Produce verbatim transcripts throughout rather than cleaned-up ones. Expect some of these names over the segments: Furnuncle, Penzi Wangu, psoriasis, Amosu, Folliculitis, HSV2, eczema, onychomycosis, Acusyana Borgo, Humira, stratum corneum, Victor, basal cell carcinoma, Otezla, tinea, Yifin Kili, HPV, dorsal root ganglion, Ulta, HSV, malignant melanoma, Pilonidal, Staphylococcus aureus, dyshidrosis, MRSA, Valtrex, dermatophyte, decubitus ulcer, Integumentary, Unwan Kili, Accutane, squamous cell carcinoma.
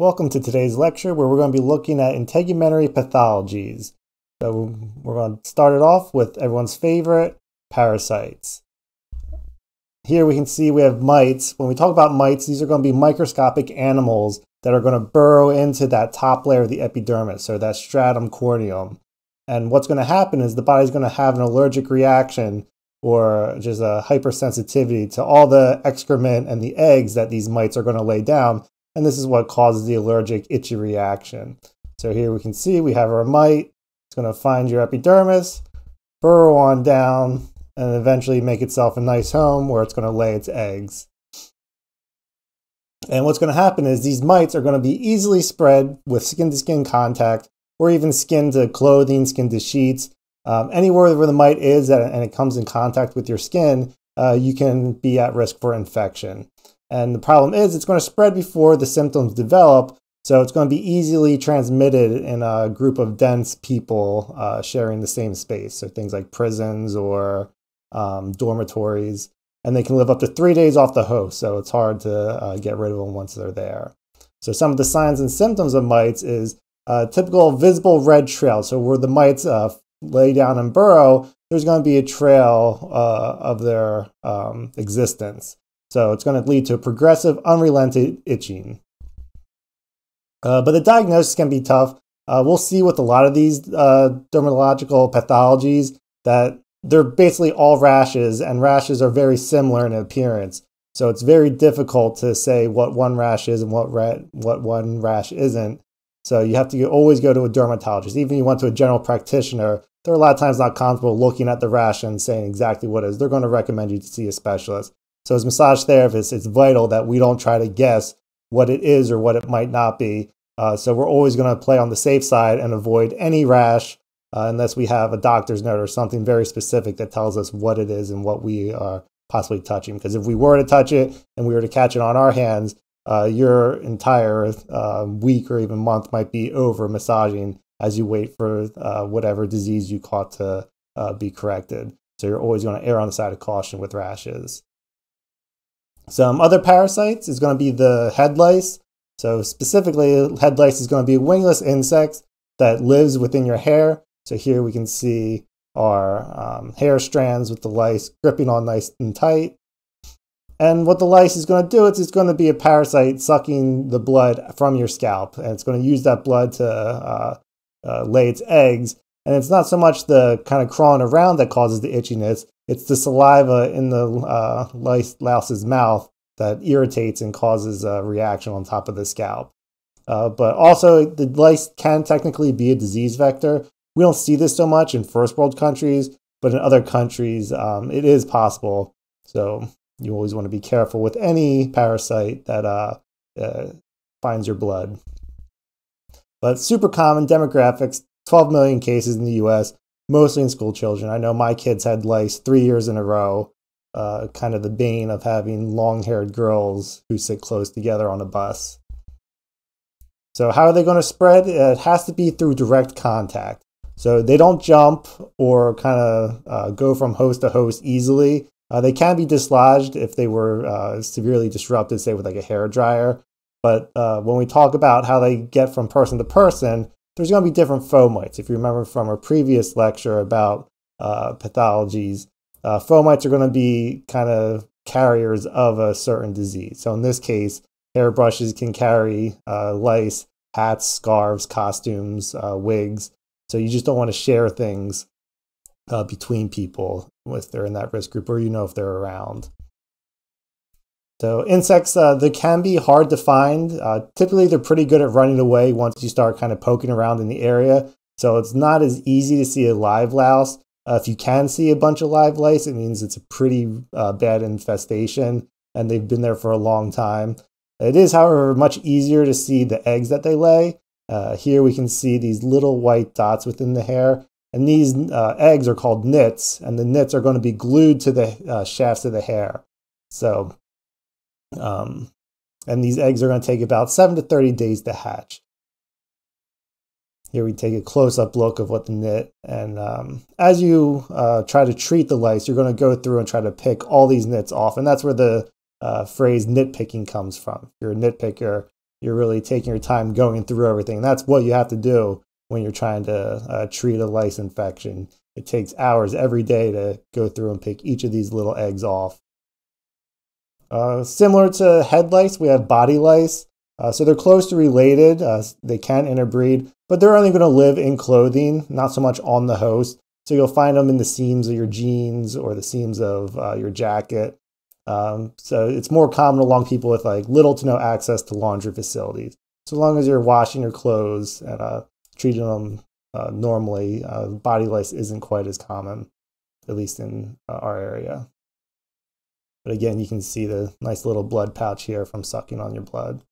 Welcome to today's lecture where we're going to be looking at integumentary pathologies. So we're going to start it off with everyone's favorite, parasites. Here we can see we have mites. When we talk about mites, these are going to be microscopic animals that are going to burrow into that top layer of the epidermis, or that stratum corneum. And what's going to happen is the body's going to have an allergic reaction or just a hypersensitivity to all the excrement and the eggs that these mites are going to lay down. And this is what causes the allergic itchy reaction. So here we can see we have our mite. It's going to find your epidermis, burrow on down, and eventually make itself a nice home where it's going to lay its eggs. And what's going to happen is these mites are going to be easily spread with skin-to-skin contact, or even skin to clothing, skin to sheets. Um, anywhere where the mite is and it comes in contact with your skin, uh, you can be at risk for infection. And the problem is it's going to spread before the symptoms develop, so it's going to be easily transmitted in a group of dense people uh, sharing the same space, so things like prisons or um, dormitories. And they can live up to three days off the host, so it's hard to uh, get rid of them once they're there. So some of the signs and symptoms of mites is uh, typical visible red trail. So where the mites uh, lay down and burrow, there's going to be a trail uh, of their um, existence. So it's going to lead to progressive, unrelenting itching. Uh, but the diagnosis can be tough. Uh, we'll see with a lot of these uh, dermatological pathologies that they're basically all rashes, and rashes are very similar in appearance. So it's very difficult to say what one rash is and what, ra what one rash isn't. So you have to always go to a dermatologist. Even if you went to a general practitioner, they're a lot of times not comfortable looking at the rash and saying exactly what it is. They're going to recommend you to see a specialist. So as massage therapists, it's vital that we don't try to guess what it is or what it might not be. Uh, so we're always going to play on the safe side and avoid any rash uh, unless we have a doctor's note or something very specific that tells us what it is and what we are possibly touching. Because if we were to touch it and we were to catch it on our hands, uh, your entire uh, week or even month might be over massaging as you wait for uh, whatever disease you caught to uh, be corrected. So you're always going to err on the side of caution with rashes. Some other parasites is going to be the head lice. So specifically, head lice is going to be wingless insects that lives within your hair. So here we can see our um, hair strands with the lice gripping on nice and tight. And what the lice is going to do is it's going to be a parasite sucking the blood from your scalp. And it's going to use that blood to uh, uh, lay its eggs. And it's not so much the kind of crawling around that causes the itchiness. It's the saliva in the uh, lice louse's mouth that irritates and causes a reaction on top of the scalp. Uh, but also, the lice can technically be a disease vector. We don't see this so much in first world countries, but in other countries, um, it is possible. So you always want to be careful with any parasite that uh, uh, finds your blood. But super common demographics, twelve million cases in the U S, mostly in school children. I know my kids had lice three years in a row, uh, kind of the bane of having long-haired girls who sit close together on a bus. So how are they going to spread? It has to be through direct contact. So they don't jump or kind of uh, go from host to host easily. Uh, they can be dislodged if they were uh, severely disrupted, say with like a hair dryer. But uh, when we talk about how they get from person to person, there's going to be different fomites. If you remember from our previous lecture about uh, pathologies, uh, fomites are going to be kind of carriers of a certain disease. So in this case, hairbrushes can carry uh, lice, hats, scarves, costumes, uh, wigs. So you just don't want to share things uh, between people if they're in that risk group or you know if they're around. So insects, uh, they can be hard to find. Uh, typically, they're pretty good at running away once you start kind of poking around in the area. So it's not as easy to see a live louse. Uh, if you can see a bunch of live lice, it means it's a pretty uh, bad infestation and they've been there for a long time. It is, however, much easier to see the eggs that they lay. Uh, here we can see these little white dots within the hair. And these uh, eggs are called nits, and the nits are going to be glued to the uh, shafts of the hair. So Um, and these eggs are going to take about seven to thirty days to hatch. Here we take a close-up look of what the nit, and um, as you uh, try to treat the lice, you're going to go through and try to pick all these nits off, and that's where the uh, phrase nitpicking comes from. If you're a nitpicker, you're really taking your time going through everything. That's what you have to do when you're trying to uh, treat a lice infection. It takes hours every day to go through and pick each of these little eggs off. Uh, similar to head lice, we have body lice. Uh, so they're closely related. Uh, they can interbreed, but they're only going to live in clothing, not so much on the host. So you'll find them in the seams of your jeans or the seams of uh, your jacket. Um, so it's more common along people with like little to no access to laundry facilities. So long as you're washing your clothes and uh, treating them uh, normally, uh, body lice isn't quite as common, at least in uh, our area. But again, you can see the nice little blood pouch here from sucking on your blood.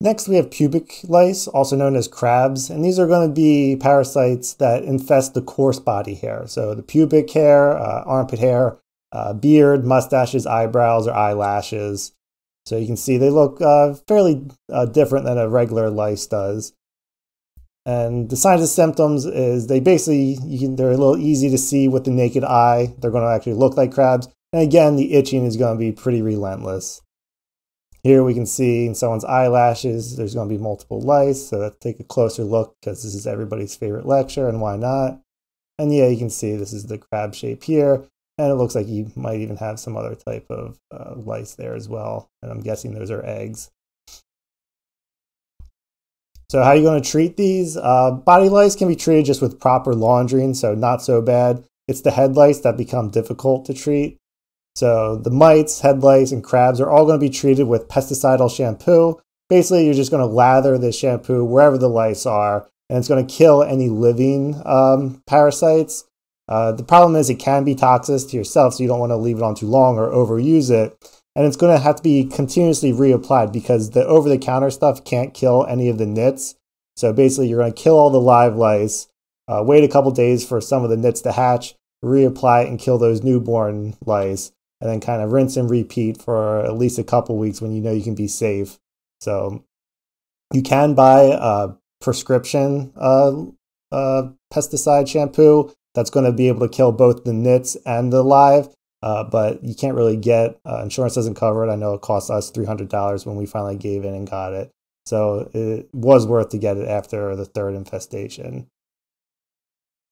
Next, we have pubic lice, also known as crabs, and these are going to be parasites that infest the coarse body hair. So the pubic hair, uh, armpit hair, uh, beard, mustaches, eyebrows, or eyelashes. So you can see they look uh, fairly uh, different than a regular lice does. And the signs and symptoms is they basically, you can, they're a little easy to see with the naked eye. They're going to actually look like crabs. And again, the itching is going to be pretty relentless. Here we can see in someone's eyelashes, there's going to be multiple lice. So let's take a closer look because this is everybody's favorite lecture and why not. And yeah, you can see this is the crab shape here. And it looks like you might even have some other type of uh, lice there as well. And I'm guessing those are eggs. So how are you going to treat these? Uh, body lice can be treated just with proper laundering, so not so bad. It's the head lice that become difficult to treat. So the mites, head lice, and crabs are all going to be treated with pesticidal shampoo. Basically, you're just going to lather the shampoo wherever the lice are, and it's going to kill any living um, parasites. Uh, the problem is it can be toxic to yourself, so you don't want to leave it on too long or overuse it. And it's going to have to be continuously reapplied because the over-the-counter stuff can't kill any of the nits. So basically, you're going to kill all the live lice, uh, wait a couple days for some of the nits to hatch, reapply and kill those newborn lice, and then kind of rinse and repeat for at least a couple weeks when you know you can be safe. So you can buy a prescription uh, uh, pesticide shampoo that's going to be able to kill both the nits and the live. Uh, but you can't really get, uh, insurance doesn't cover it. I know it cost us three hundred dollars when we finally gave in and got it. So it was worth to get it after the third infestation.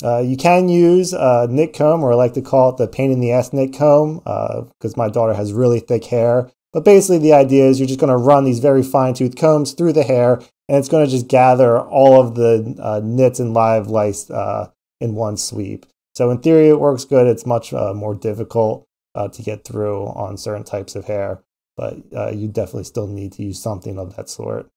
Uh, you can use a nit comb, or I like to call it the pain in the ass nit comb, because uh, my daughter has really thick hair. But basically the idea is you're just going to run these very fine tooth combs through the hair, and it's going to just gather all of the uh, nits and live lice uh, in one sweep. So in theory, it works good. It's much uh, more difficult uh, to get through on certain types of hair, but uh, you definitely still need to use something of that sort.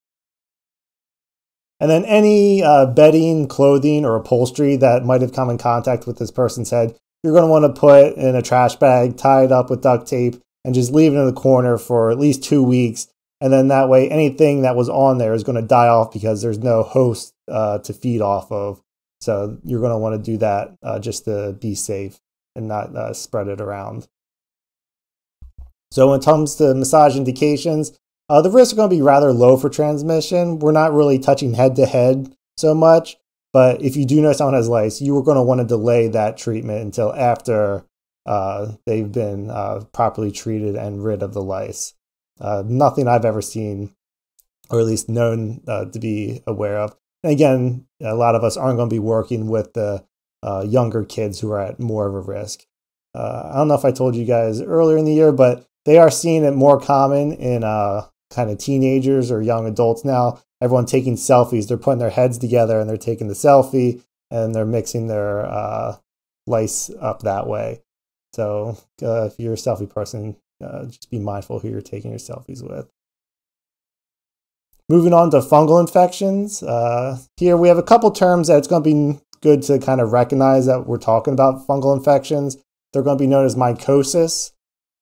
And then any uh, bedding, clothing, or upholstery that might have come in contact with this person's head, you're going to want to put in a trash bag, tie it up with duct tape, and just leave it in the corner for at least two weeks. And then that way, anything that was on there is going to die off because there's no host uh, to feed off of. So you're going to want to do that uh, just to be safe and not uh, spread it around. So when it comes to massage indications, uh, the risks are going to be rather low for transmission. We're not really touching head to head so much, but if you do know someone has lice, you are going to want to delay that treatment until after uh, they've been uh, properly treated and rid of the lice. Uh, nothing I've ever seen, or at least known uh, to be aware of. And again, a lot of us aren't going to be working with the uh, younger kids who are at more of a risk. Uh, I don't know if I told you guys earlier in the year, but they are seeing it more common in uh, kind of teenagers or young adults now. Everyone taking selfies. They're putting their heads together and they're taking the selfie and they're mixing their uh, lice up that way. So uh, if you're a selfie person, uh, just be mindful who you're taking your selfies with. Moving on to fungal infections, uh, here we have a couple terms that it's going to be good to kind of recognize that we're talking about fungal infections. They're going to be known as mycosis,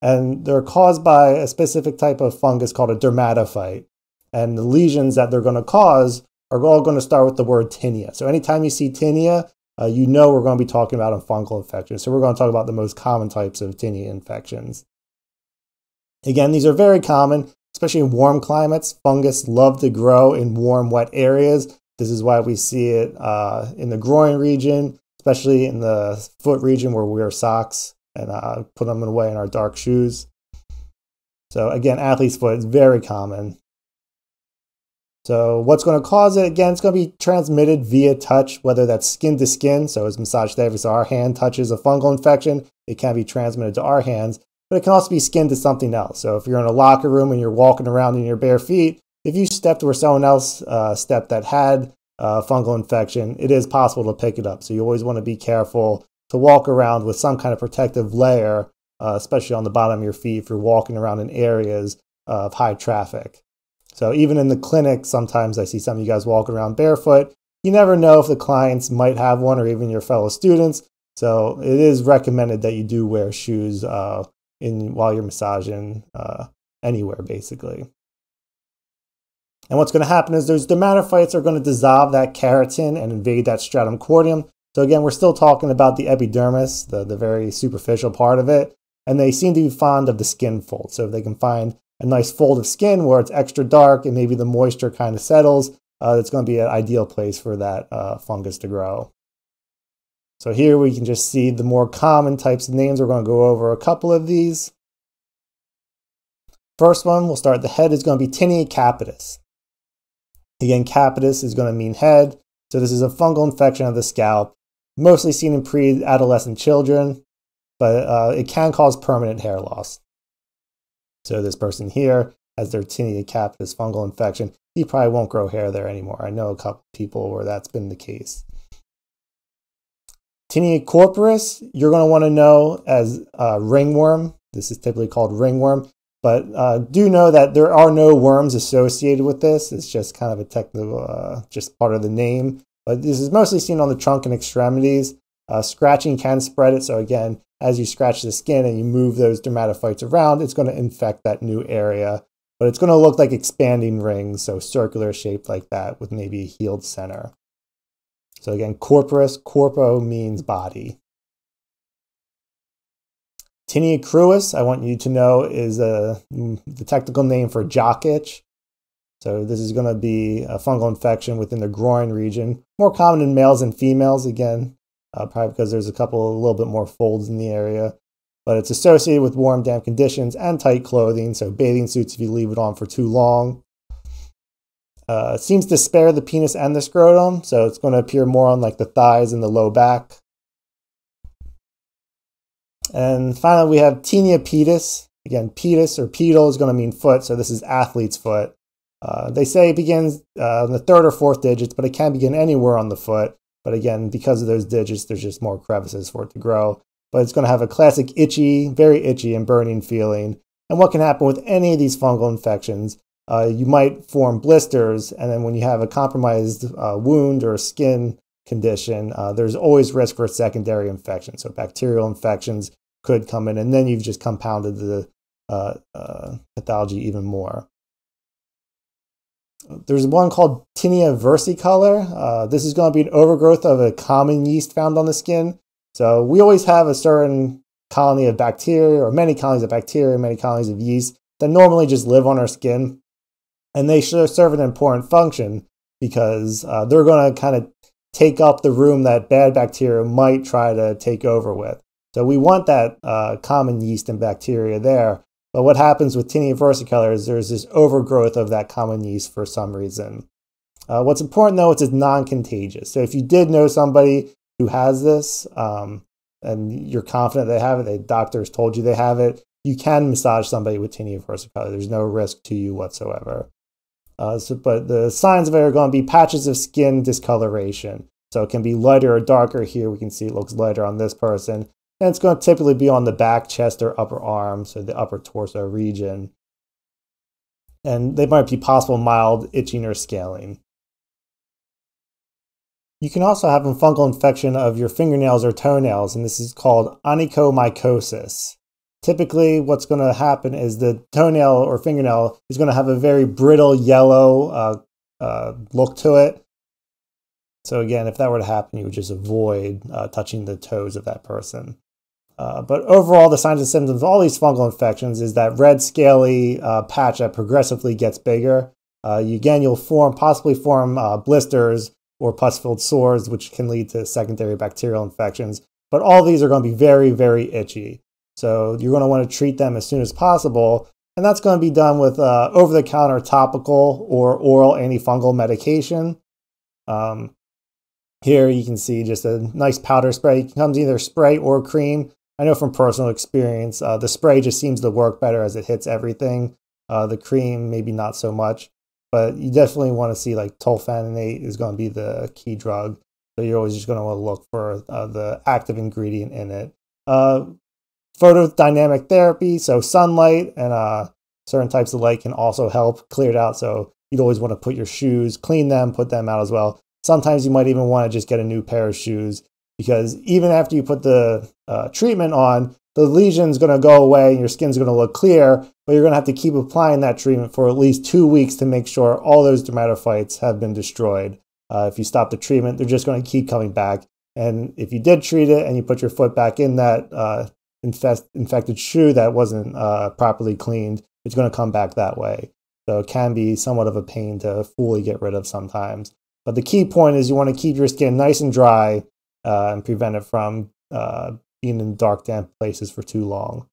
and they're caused by a specific type of fungus called a dermatophyte. And the lesions that they're going to cause are all going to start with the word tinea. So anytime you see tinea, uh, you know we're going to be talking about a fungal infection. So we're going to talk about the most common types of tinea infections. Again, these are very common. Especially in warm climates, fungus love to grow in warm, wet areas. This is why we see it uh, in the groin region, especially in the foot region where we wear socks and uh, put them away in our dark shoes. So again, athlete's foot is very common. So what's going to cause it? Again, it's going to be transmitted via touch, whether that's skin to skin. So as massage therapists, our hand touches a fungal infection, it can be transmitted to our hands, but it can also be skin to something else. So if you're in a locker room and you're walking around in your bare feet, if you stepped where someone else uh, stepped that had uh, fungal infection, it is possible to pick it up. So you always want to be careful to walk around with some kind of protective layer, uh, especially on the bottom of your feet if you're walking around in areas of high traffic. So even in the clinic, sometimes I see some of you guys walking around barefoot. You never know if the clients might have one or even your fellow students. So it is recommended that you do wear shoes uh, in, while you're massaging uh, anywhere, basically. And what's going to happen is those dermatophytes are going to dissolve that keratin and invade that stratum corneum. So again, we're still talking about the epidermis, the, the very superficial part of it. And they seem to be fond of the skin fold. So if they can find a nice fold of skin where it's extra dark and maybe the moisture kind of settles, uh, that's going to be an ideal place for that uh, fungus to grow. So here we can just see the more common types of names. We're going to go over a couple of these. First one, we'll start at the head, is going to be tinea capitis. Again, capitis is going to mean head. So this is a fungal infection of the scalp, mostly seen in pre-adolescent children, but uh, it can cause permanent hair loss. So this person here has their tinea capitis fungal infection. He probably won't grow hair there anymore. I know a couple people where that's been the case. Tinea corporis, you're going to want to know as uh, ringworm. This is typically called ringworm, but uh, do know that there are no worms associated with this. It's just kind of a technical, uh, just part of the name. But this is mostly seen on the trunk and extremities. Uh, scratching can spread it. So again, as you scratch the skin and you move those dermatophytes around, it's going to infect that new area, but it's going to look like expanding rings, so circular shaped like that with maybe a healed center. So again, corporis, corpo means body. Tinea crucis, I want you to know, is a, the technical name for jock itch. So this is going to be a fungal infection within the groin region, more common in males and females again. Uh, probably because there's a couple, a little bit more folds in the area, but it's associated with warm, damp conditions and tight clothing. So bathing suits, if you leave it on for too long, uh, it seems to spare the penis and the scrotum. So it's going to appear more on like the thighs and the low back. And finally, we have tinea pedis. Again, pedis or pedal is going to mean foot. So this is athlete's foot. Uh, they say it begins uh, in the third or fourth digits, but it can begin anywhere on the foot. But again, because of those digits, there's just more crevices for it to grow. But it's going to have a classic itchy, very itchy and burning feeling. And what can happen with any of these fungal infections, uh, you might form blisters. And then when you have a compromised uh, wound or skin condition, uh, there's always risk for a secondary infection. So bacterial infections could come in, and then you've just compounded the uh, uh, pathology even more. There's one called tinea versicolor. Uh, this is going to be an overgrowth of a common yeast found on the skin. So we always have a certain colony of bacteria, or many colonies of bacteria, many colonies of yeast that normally just live on our skin. And they serve an important function because uh, they're going to kind of take up the room that bad bacteria might try to take over with. So we want that uh, common yeast and bacteria there. But what happens with tinea versicolor is there's this overgrowth of that common yeast for some reason. Uh, what's important though is it's non-contagious. So if you did know somebody who has this um, and you're confident they have it, the doctors told you they have it, you can massage somebody with tinea versicolor. There's no risk to you whatsoever. Uh, so, but the signs of it are going to be patches of skin discoloration. So it can be lighter or darker. Here we can see it looks lighter on this person. And it's going to typically be on the back, chest, or upper arm, so the upper torso region. And they might be possible mild itching or scaling. You can also have a fungal infection of your fingernails or toenails, and this is called onychomycosis. Typically, what's going to happen is the toenail or fingernail is going to have a very brittle yellow uh, uh, look to it. So again, if that were to happen, you would just avoid uh, touching the toes of that person. Uh, but overall, the signs and symptoms of all these fungal infections is that red, scaly uh, patch that progressively gets bigger. Uh, you, again, you'll form, possibly form uh, blisters or pus-filled sores, which can lead to secondary bacterial infections. But all these are going to be very, very itchy. So you're going to want to treat them as soon as possible. And that's going to be done with uh, over-the-counter topical or oral antifungal medication. Um, here you can see just a nice powder spray. It comes either spray or cream. I know from personal experience, uh, the spray just seems to work better as it hits everything. Uh, the cream, maybe not so much. But you definitely want to see like tolfenadate is going to be the key drug. So you're always just going to want to look for uh, the active ingredient in it. Uh, Photodynamic therapy, so sunlight and uh, certain types of light can also help clear it out. So you'd always want to put your shoes, clean them, put them out as well. Sometimes you might even want to just get a new pair of shoes because even after you put the uh, treatment on, the lesion's going to go away and your skin's going to look clear, but you're going to have to keep applying that treatment for at least two weeks to make sure all those dermatophytes have been destroyed. Uh, if you stop the treatment, they're just going to keep coming back. And if you did treat it and you put your foot back in that uh, Infest, infected shoe that wasn't uh, properly cleaned, it's going to come back that way. So it can be somewhat of a pain to fully get rid of sometimes. But the key point is you want to keep your skin nice and dry uh, and prevent it from uh, being in dark, damp places for too long.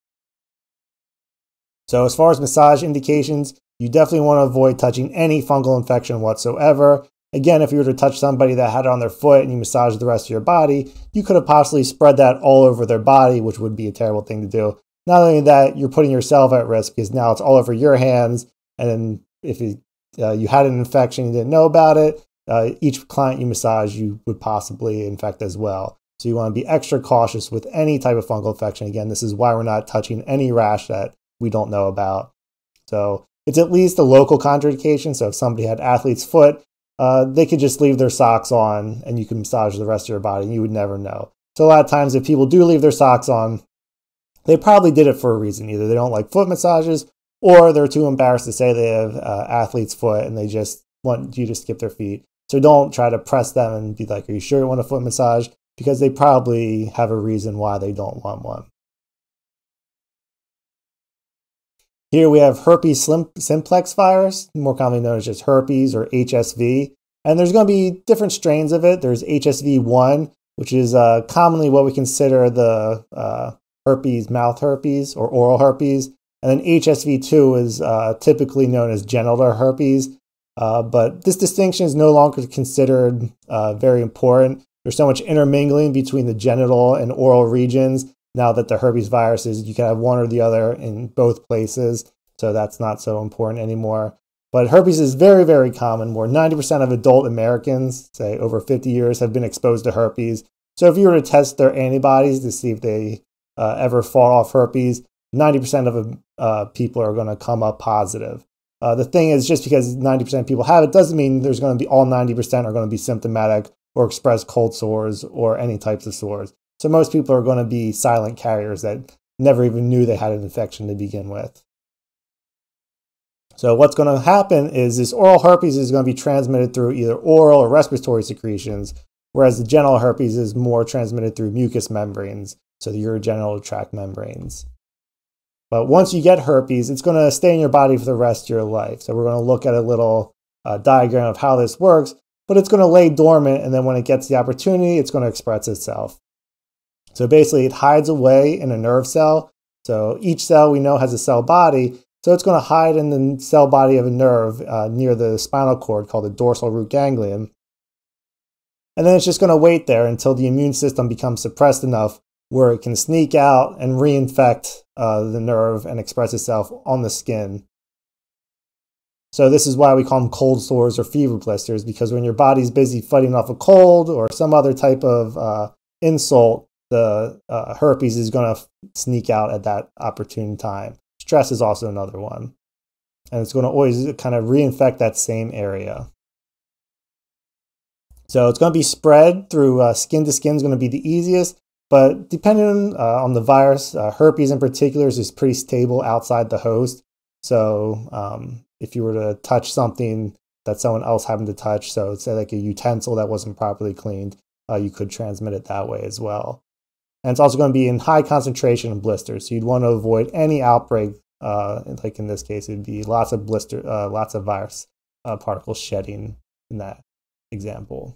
So as far as massage indications, you definitely want to avoid touching any fungal infection whatsoever. Again, if you were to touch somebody that had it on their foot and you massaged the rest of your body, you could have possibly spread that all over their body, which would be a terrible thing to do. Not only that, you're putting yourself at risk because now it's all over your hands. And then if you, uh, you had an infection, you didn't know about it, uh, each client you massage, you would possibly infect as well. So you want to be extra cautious with any type of fungal infection. Again, this is why we're not touching any rash that we don't know about. So it's at least a local contraindication. So if somebody had athlete's foot, Uh, they could just leave their socks on and you can massage the rest of your body and you would never know. So a lot of times if people do leave their socks on, they probably did it for a reason. Either they don't like foot massages or they're too embarrassed to say they have uh, athlete's foot and they just want you to skip their feet. So don't try to press them and be like, are you sure you want a foot massage? Because they probably have a reason why they don't want one. Here we have herpes simplex virus, more commonly known as just herpes or H S V. And there's going to be different strains of it. There's H S V one, which is uh, commonly what we consider the uh, herpes, mouth herpes or oral herpes. And then H S V two is uh, typically known as genital herpes. Uh, but this distinction is no longer considered uh, very important. There's so much intermingling between the genital and oral regions. Now that the herpes viruses, you can have one or the other in both places, so that's not so important anymore. But herpes is very, very common, where ninety percent of adult Americans, say over fifty years, have been exposed to herpes. So if you were to test their antibodies to see if they uh, ever fought off herpes, ninety percent of uh, people are going to come up positive. Uh, the thing is, just because ninety percent of people have it doesn't mean there's going to be all ninety percent are going to be symptomatic or express cold sores or any types of sores. So most people are going to be silent carriers that never even knew they had an infection to begin with. So what's going to happen is this oral herpes is going to be transmitted through either oral or respiratory secretions, whereas the genital herpes is more transmitted through mucous membranes, so the urogenital tract membranes. But once you get herpes, it's going to stay in your body for the rest of your life. So we're going to look at a little uh, diagram of how this works, but it's going to lay dormant, and then when it gets the opportunity, it's going to express itself. So basically it hides away in a nerve cell. So each cell we know has a cell body. So it's going to hide in the cell body of a nerve uh, near the spinal cord called the dorsal root ganglion. And then it's just going to wait there until the immune system becomes suppressed enough where it can sneak out and reinfect uh, the nerve and express itself on the skin. So this is why we call them cold sores or fever blisters, because when your body's busy fighting off a cold or some other type of uh, insult, the uh, herpes is going to sneak out at that opportune time. Stress is also another one. And it's going to always kind of reinfect that same area. So it's going to be spread through uh, skin to skin is going to be the easiest, but depending uh, on the virus, uh, herpes in particular is just pretty stable outside the host. So um, if you were to touch something that someone else happened to touch, so say like a utensil that wasn't properly cleaned, uh, you could transmit it that way as well. And it's also going to be in high concentration of blisters. So you'd want to avoid any outbreak. Uh, like in this case, it'd be lots of blister, uh, lots of virus uh, particles shedding in that example.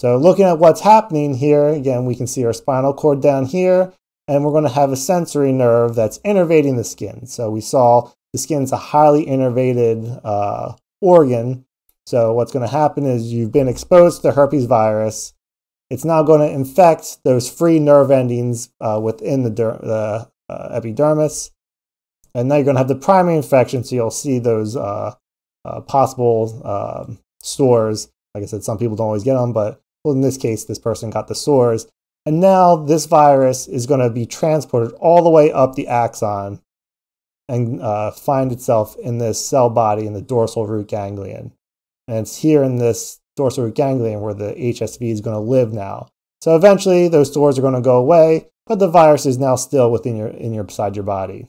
So looking at what's happening here, again, we can see our spinal cord down here, and we're going to have a sensory nerve that's innervating the skin. So we saw The skin's a highly innervated uh, organ. So what's going to happen is you've been exposed to herpes virus. It's now going to infect those free nerve endings uh, within the, the uh, epidermis. And now you're going to have the primary infection, so you'll see those uh, uh, possible uh, sores. Like I said, some people don't always get them, but well, in this case, this person got the sores. And now this virus is going to be transported all the way up the axon and uh, find itself in this cell body in the dorsal root ganglion. And it's here in this dorsal root ganglion where the H S V is going to live now. So eventually those sores are going to go away, but the virus is now still within your, in your, beside your body.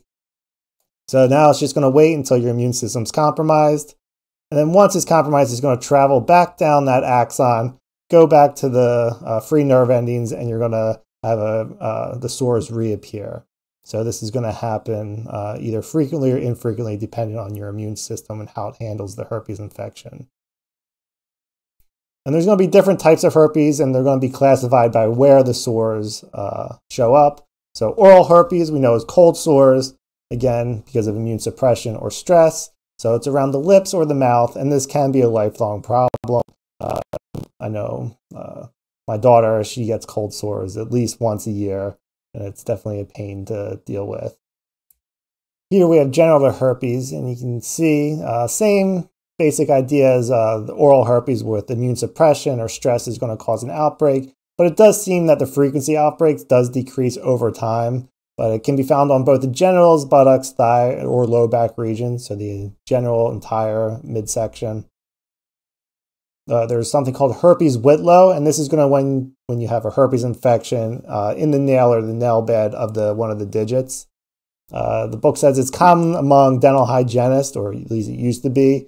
So now it's just going to wait until your immune system's compromised. And then once it's compromised, it's going to travel back down that axon, go back to the uh, free nerve endings, and you're going to have a, uh, the sores reappear. So this is going to happen uh, either frequently or infrequently, depending on your immune system and how it handles the herpes infection. And there's going to be different types of herpes, and they're going to be classified by where the sores uh, show up. So oral herpes we know is cold sores, again, because of immune suppression or stress. So it's around the lips or the mouth, and this can be a lifelong problem. Uh, I know uh, my daughter, she gets cold sores at least once a year, and it's definitely a pain to deal with. Here we have genital herpes, and you can see uh, same basic idea as uh, the oral herpes with immune suppression or stress is going to cause an outbreak, but it does seem that the frequency of outbreaks does decrease over time. But it can be found on both the genitals, buttocks, thigh, or low back region, so the general entire midsection. Uh, there's something called herpes whitlow, and this is going to when when you have a herpes infection uh, in the nail or the nail bed of the one of the digits. Uh, the book says it's common among dental hygienists, or at least it used to be,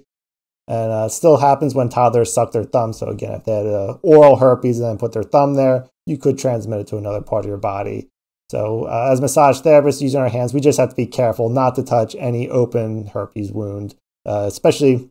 and uh, still happens when toddlers suck their thumb. So again, if they had uh, oral herpes and then put their thumb there, you could transmit it to another part of your body. So uh, as massage therapists using our hands, we just have to be careful not to touch any open herpes wound, uh, especially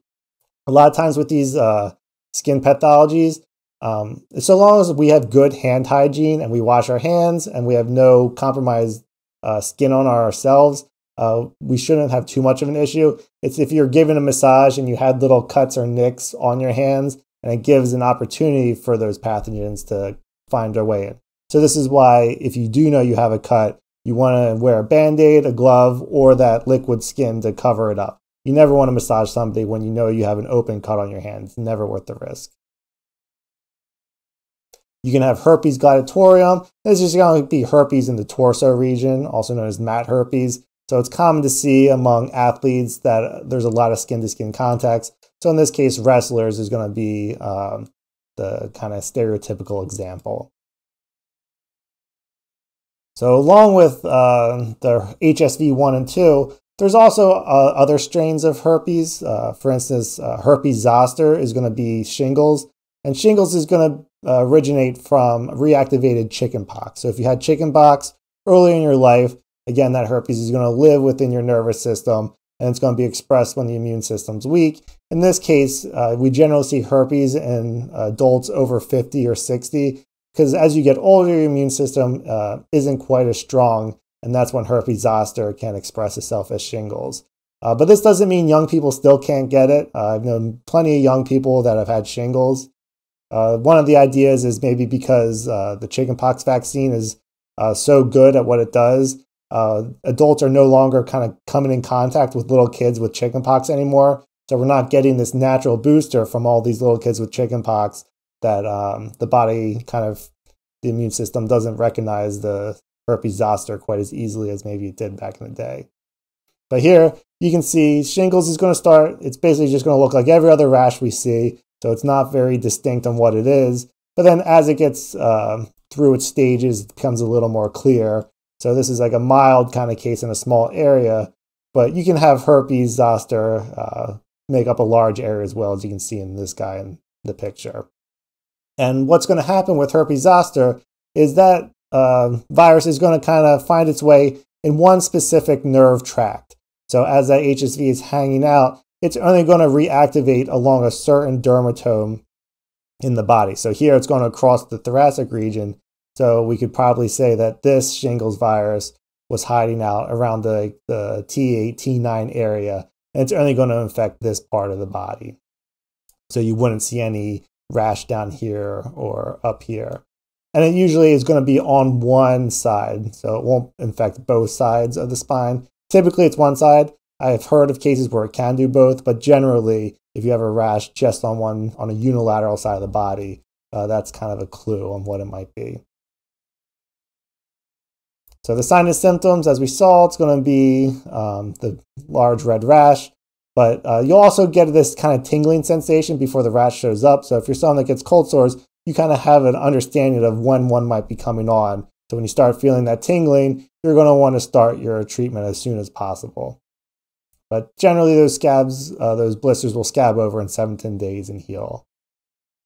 a lot of times with these uh, skin pathologies. Um, so long as we have good hand hygiene and we wash our hands and we have no compromised uh, skin on ourselves, uh, we shouldn't have too much of an issue. It's if you're given a massage and you had little cuts or nicks on your hands, and it gives an opportunity for those pathogens to find their way in. So this is why if you do know you have a cut, you want to wear a Band-Aid, a glove, or that liquid skin to cover it up. You never want to massage somebody when you know you have an open cut on your hand. It's never worth the risk. You can have herpes gladiatorium. This is going to be herpes in the torso region, also known as mat herpes. So it's common to see among athletes that there's a lot of skin-to-skin contacts. So in this case, wrestlers is going to be um, the kind of stereotypical example. So along with uh, the H S V one and two, there's also uh, other strains of herpes. Uh, for instance, uh, herpes zoster is going to be shingles, and shingles is going to uh, originate from reactivated chickenpox. So if you had chickenpox earlier in your life, again, that herpes is going to live within your nervous system, and it's going to be expressed when the immune system's weak. In this case, uh, we generally see herpes in adults over fifty or sixty. Because as you get older, your immune system uh, isn't quite as strong, and that's when herpes zoster can express itself as shingles. Uh, but this doesn't mean young people still can't get it. Uh, I've known plenty of young people that have had shingles. Uh, one of the ideas is maybe because uh, the chickenpox vaccine is uh, so good at what it does, uh, adults are no longer kind of coming in contact with little kids with chickenpox anymore. So we're not getting this natural booster from all these little kids with chickenpox, that um, the body kind of, the immune system doesn't recognize the herpes zoster quite as easily as maybe it did back in the day. But here you can see shingles is going to start. It's basically just going to look like every other rash we see. So it's not very distinct on what it is. But then as it gets uh, through its stages, it becomes a little more clear. So this is like a mild kind of case in a small area, but you can have herpes zoster uh, make up a large area as well, as you can see in this guy in the picture. And what's going to happen with herpes zoster is that uh, virus is going to kind of find its way in one specific nerve tract. So as that H S V is hanging out, it's only going to reactivate along a certain dermatome in the body. So here it's going to cross the thoracic region. So we could probably say that this shingles virus was hiding out around the, the T eight, T nine area. And it's only going to infect this part of the body. So you wouldn't see any rash down here or up here. And it usually is going to be on one side, so it won't infect both sides of the spine. Typically, it's one side. I've heard of cases where it can do both, but generally, if you have a rash just on one, on a unilateral side of the body, uh, that's kind of a clue on what it might be. So the sinus symptoms, as we saw, it's going to be um, the large red rash, but uh, you'll also get this kind of tingling sensation before the rash shows up. So if you're someone that gets cold sores, you kind of have an understanding of when one might be coming on. So when you start feeling that tingling, you're going to want to start your treatment as soon as possible. But generally, those scabs, uh, those blisters will scab over in seven to ten days and heal.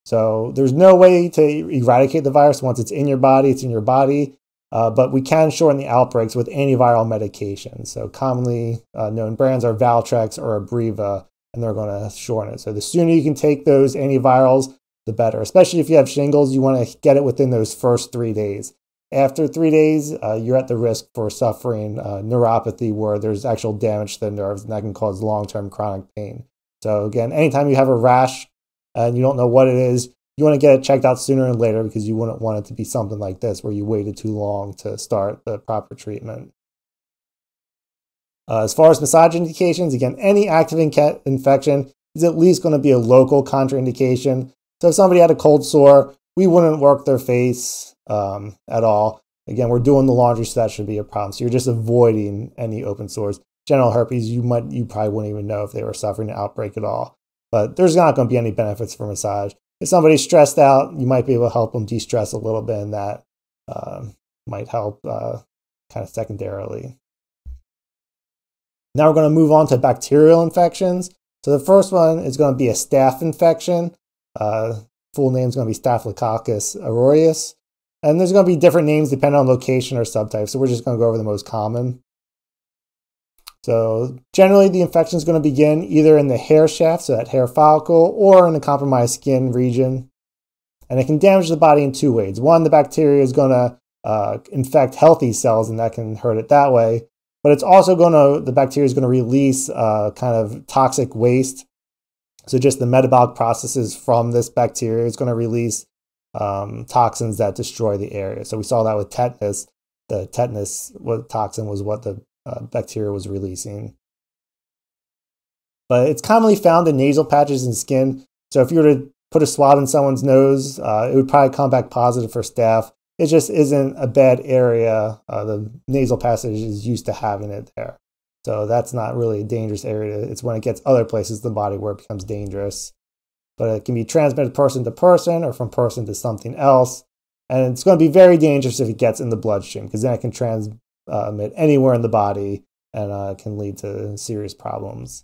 So there's no way to eradicate the virus. Once it's in your body, it's in your body. Uh, but we can shorten the outbreaks with antiviral medications. So commonly uh, known brands are Valtrex or Abreva, and they're going to shorten it. So the sooner you can take those antivirals, the better. Especially if you have shingles, you want to get it within those first three days. After three days, uh, you're at the risk for suffering uh, neuropathy, where there's actual damage to the nerves, and that can cause long-term chronic pain. So again, anytime you have a rash and you don't know what it is, you want to get it checked out sooner than later, because you wouldn't want it to be something like this where you waited too long to start the proper treatment. Uh, as far as massage indications, again, any active in infection is at least going to be a local contraindication. So if somebody had a cold sore, we wouldn't work their face um, at all. Again, we're doing the laundry, so that should be a problem. So you're just avoiding any open sores. General herpes, you might, you probably wouldn't even know if they were suffering an outbreak at all. But there's not going to be any benefits for massage. If somebody's stressed out, you might be able to help them de-stress a little bit, and that um, might help uh, kind of secondarily. Now we're going to move on to bacterial infections. So the first one is going to be a staph infection. Uh, full name is going to be Staphylococcus aureus. And there's going to be different names depending on location or subtype, so we're just going to go over the most common. So generally, the infection is going to begin either in the hair shaft, so that hair follicle, or in the compromised skin region. And it can damage the body in two ways. One, the bacteria is going to uh, infect healthy cells, and that can hurt it that way. But it's also going to, the bacteria is going to release uh, kind of toxic waste. So just the metabolic processes from this bacteria is going to release um, toxins that destroy the area. So we saw that with tetanus. The tetanus toxin was what the Uh, bacteria was releasing. But it's commonly found in nasal patches and skin. So if you were to put a swab in someone's nose, uh, it would probably come back positive for staph. It just isn't a bad area. Uh, the nasal passage is used to having it there. So that's not really a dangerous area. It's when it gets other places in the body where it becomes dangerous. But it can be transmitted person to person or from person to something else. And it's going to be very dangerous if it gets in the bloodstream, because then it can transmit Um, it anywhere in the body, and uh, can lead to serious problems.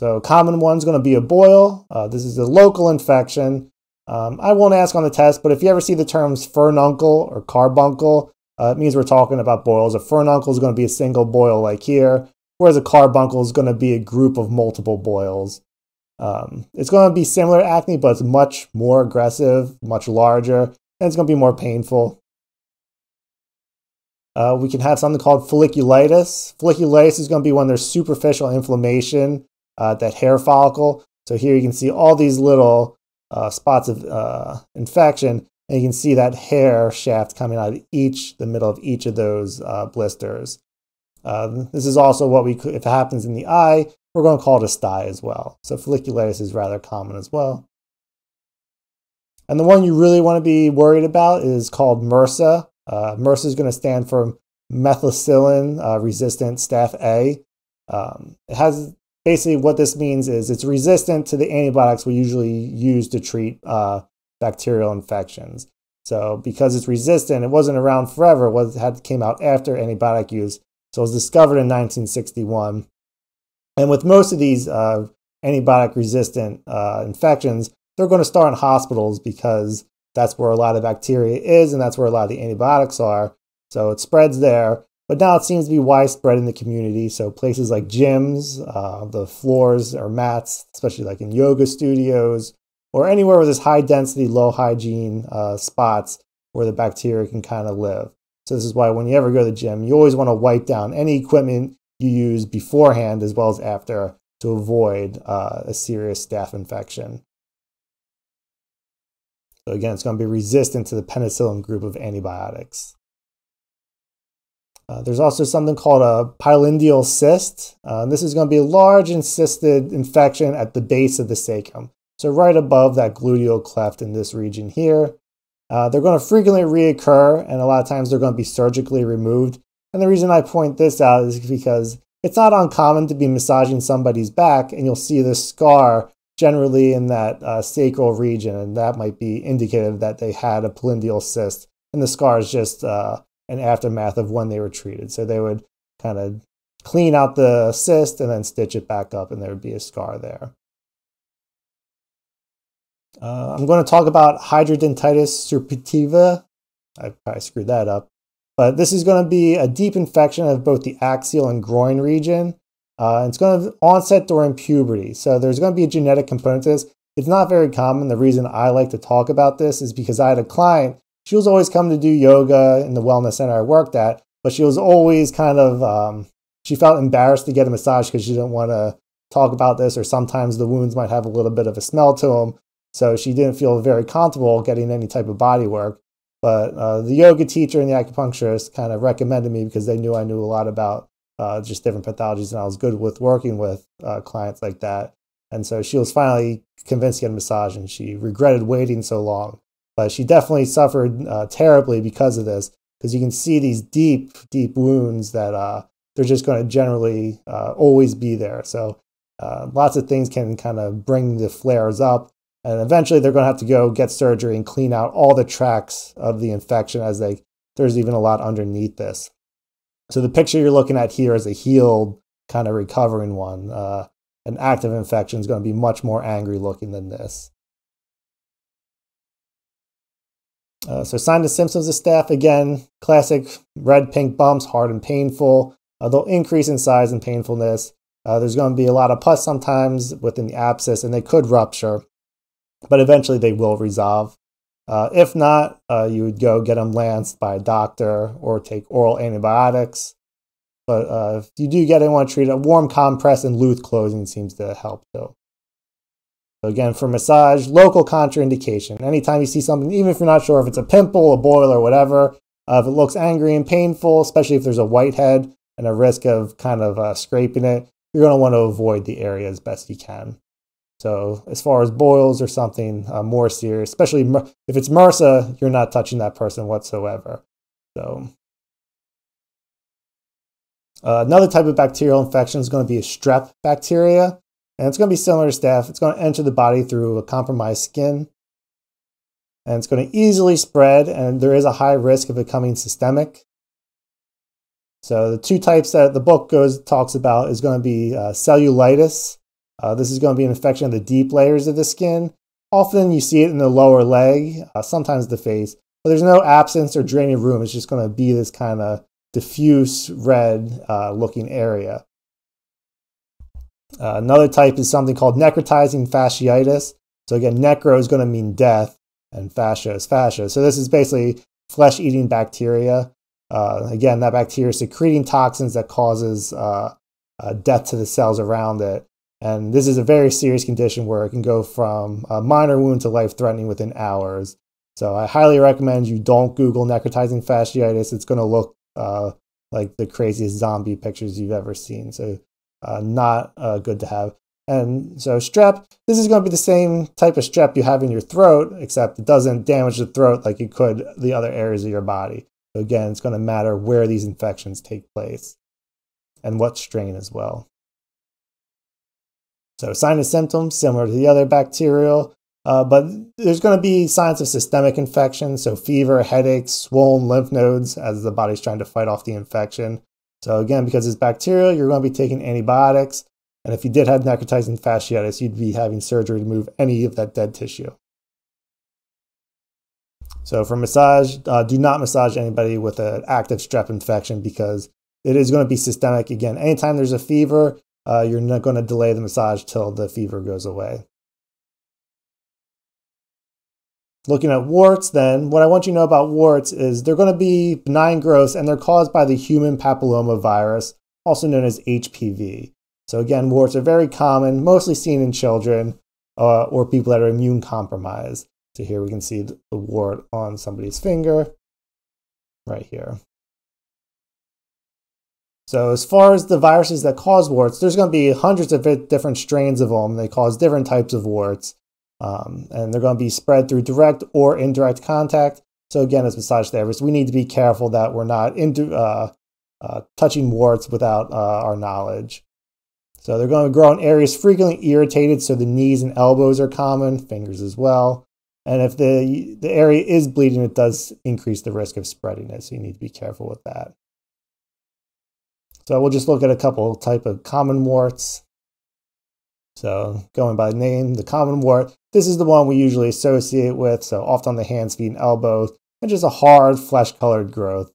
So common one's going to be a boil. Uh, this is a local infection. Um, I won't ask on the test, but if you ever see the terms fernuncle or carbuncle, uh, it means we're talking about boils. A fernuncle is going to be a single boil like here, whereas a carbuncle is going to be a group of multiple boils. Um, it's going to be similar to acne, but it's much more aggressive, much larger, and it's going to be more painful. Uh, we can have something called folliculitis. Folliculitis is going to be when there's superficial inflammation uh, at that hair follicle. So here you can see all these little uh, spots of uh, infection, and you can see that hair shaft coming out of each, the middle of each of those uh, blisters. Uh, this is also what we could, if it happens in the eye, we're going to call it a stye as well. So folliculitis is rather common as well. And the one you really want to be worried about is called M R S A. Uh, M R S A is going to stand for methicillin-resistant uh, staph A. Um, it has basically, what this means is it's resistant to the antibiotics we usually use to treat uh, bacterial infections. So because it's resistant, it wasn't around forever. It was, had, came out after antibiotic use. So it was discovered in nineteen sixty-one. And with most of these uh, antibiotic-resistant uh, infections, they're going to start in hospitals, because that's where a lot of bacteria is, and that's where a lot of the antibiotics are. So it spreads there, but now it seems to be widespread in the community. So places like gyms, uh, the floors or mats, especially like in yoga studios, or anywhere where there's high density, low hygiene uh, spots where the bacteria can kind of live. So this is why when you ever go to the gym, you always want to wipe down any equipment you use beforehand as well as after to avoid uh, a serious staph infection. So again, it's going to be resistant to the penicillin group of antibiotics. Uh, there's also something called a pylindial cyst. Uh, this is going to be a large and cysted infection at the base of the sacrum. So right above that gluteal cleft in this region here. Uh, they're going to frequently reoccur, and a lot of times they're going to be surgically removed. And the reason I point this out is because it's not uncommon to be massaging somebody's back and you'll see this scar generally in that uh, sacral region, and that might be indicative that they had a pylindial cyst, and the scar is just uh, an aftermath of when they were treated. So they would kind of clean out the cyst and then stitch it back up, and there would be a scar there. Uh, I'm going to talk about hydrodentitis suppurativa. I probably screwed that up. But this is going to be a deep infection of both the axial and groin region. Uh, it's going to onset during puberty. So there's going to be a genetic component to this. It's not very common. The reason I like to talk about this is because I had a client. She was always coming to do yoga in the wellness center I worked at, but she was always kind of, um, she felt embarrassed to get a massage because she didn't want to talk about this, or sometimes the wounds might have a little bit of a smell to them. So she didn't feel very comfortable getting any type of body work. But uh, the yoga teacher and the acupuncturist kind of recommended me because they knew I knew a lot about uh, just different pathologies, and I was good with working with uh, clients like that. And so she was finally convinced to get a massage, and she regretted waiting so long. But she definitely suffered uh, terribly because of this, because you can see these deep, deep wounds that uh, they're just going to generally uh, always be there. So uh, lots of things can kind of bring the flares up. And eventually they're going to have to go get surgery and clean out all the tracks of the infection, as they, there's even a lot underneath this. So the picture you're looking at here is a healed, kind of recovering one. Uh, an active infection is going to be much more angry looking than this. Uh, so signs and symptoms of staph, again, classic red, pink bumps, hard and painful. Uh, they'll increase in size and painfulness. Uh, there's going to be a lot of pus sometimes within the abscess, and they could rupture. But eventually they will resolve. Uh, if not, uh, you would go get them lanced by a doctor or take oral antibiotics. But uh, if you do get anyone treated, a warm compress and loose clothing seems to help though. So again, for massage, local contraindication. Anytime you see something, even if you're not sure if it's a pimple, a boil, or whatever, uh, if it looks angry and painful, especially if there's a whitehead and a risk of kind of uh, scraping it, you're going to want to avoid the area as best you can. So as far as boils or something uh, more serious, especially if it's M R S A, you're not touching that person whatsoever. So uh, another type of bacterial infection is going to be a strep bacteria, and it's going to be similar to staph. It's going to enter the body through a compromised skin, and it's going to easily spread, and there is a high risk of becoming systemic. So the two types that the book goes talks about is going to be uh, cellulitis. Uh, this is going to be an infection of the deep layers of the skin. Often you see it in the lower leg, uh, sometimes the face, but there's no abscess or draining room. It's just going to be this kind of diffuse red uh, looking area. Uh, another type is something called necrotizing fasciitis. So again, necro is going to mean death, and fascia is fascia. So this is basically flesh-eating bacteria. Uh, again, that bacteria is secreting toxins that causes uh, uh, death to the cells around it. And this is a very serious condition where it can go from a minor wound to life-threatening within hours. So I highly recommend you don't Google necrotizing fasciitis. It's going to look uh, like the craziest zombie pictures you've ever seen. So uh, not uh, good to have. And so strep, this is going to be the same type of strep you have in your throat, except it doesn't damage the throat like it could the other areas of your body. So again, it's going to matter where these infections take place and what strain as well. So signs and symptoms, similar to the other bacterial, uh, but there's going to be signs of systemic infection, so fever, headaches, swollen lymph nodes as the body's trying to fight off the infection. So again, because it's bacterial, you're going to be taking antibiotics, and if you did have necrotizing fasciitis, you'd be having surgery to remove any of that dead tissue. So for massage, uh, do not massage anybody with an active strep infection because it is going to be systemic. Again, anytime there's a fever, Uh, you're not going to delay the massage till the fever goes away. Looking at warts then, what I want you to know about warts is they're going to be benign growths and they're caused by the human papillomavirus, also known as H P V. So again, warts are very common, mostly seen in children uh, or people that are immune compromised. So here we can see the wart on somebody's finger right here. So as far as the viruses that cause warts, there's going to be hundreds of different strains of them. They cause different types of warts. Um, and they're going to be spread through direct or indirect contact. So again, as massage therapists, we need to be careful that we're not into, uh, uh, touching warts without uh, our knowledge. So they're going to grow in areas frequently irritated, so the knees and elbows are common, fingers as well. And if the, the area is bleeding, it does increase the risk of spreading it, so you need to be careful with that. So we'll just look at a couple type of common warts. So going by name, the common wart, this is the one we usually associate with, so often on the hands, feet, and elbows, and just a hard flesh-colored growth.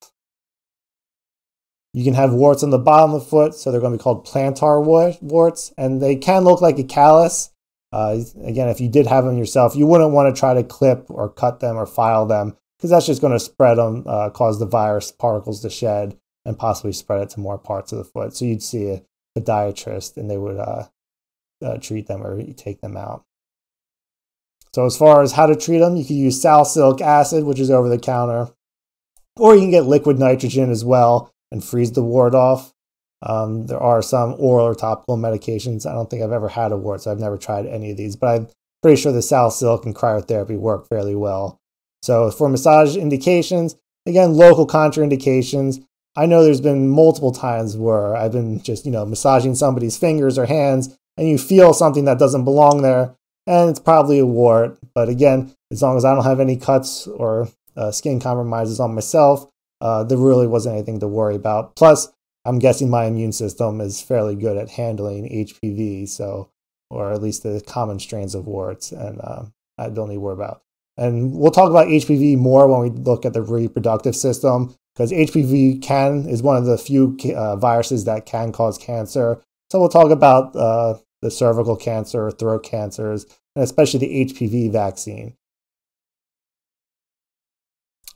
You can have warts on the bottom of the foot, so they're going to be called plantar warts, and they can look like a callus. Uh, again, if you did have them yourself, you wouldn't want to try to clip or cut them or file them, because that's just going to spread them, uh, cause the virus particles to shed, and possibly spread it to more parts of the foot. So you'd see a podiatrist, and they would uh, uh, treat them or take them out. So as far as how to treat them, you can use salicylic acid, which is over the counter, or you can get liquid nitrogen as well and freeze the wart off. Um, there are some oral or topical medications. I don't think I've ever had a wart, so I've never tried any of these, but I'm pretty sure the salicylic and cryotherapy work fairly well. So for massage indications, again, local contraindications. I know there's been multiple times where I've been just, you know, massaging somebody's fingers or hands, and you feel something that doesn't belong there, and it's probably a wart. But again, as long as I don't have any cuts or uh, skin compromises on myself, uh, there really wasn't anything to worry about. Plus, I'm guessing my immune system is fairly good at handling H P V, so, or at least the common strains of warts, and uh, I don't need to worry about. And we'll talk about H P V more when we look at the reproductive system, because H P V can is one of the few uh, viruses that can cause cancer. So we'll talk about uh, the cervical cancer, throat cancers, and especially the H P V vaccine.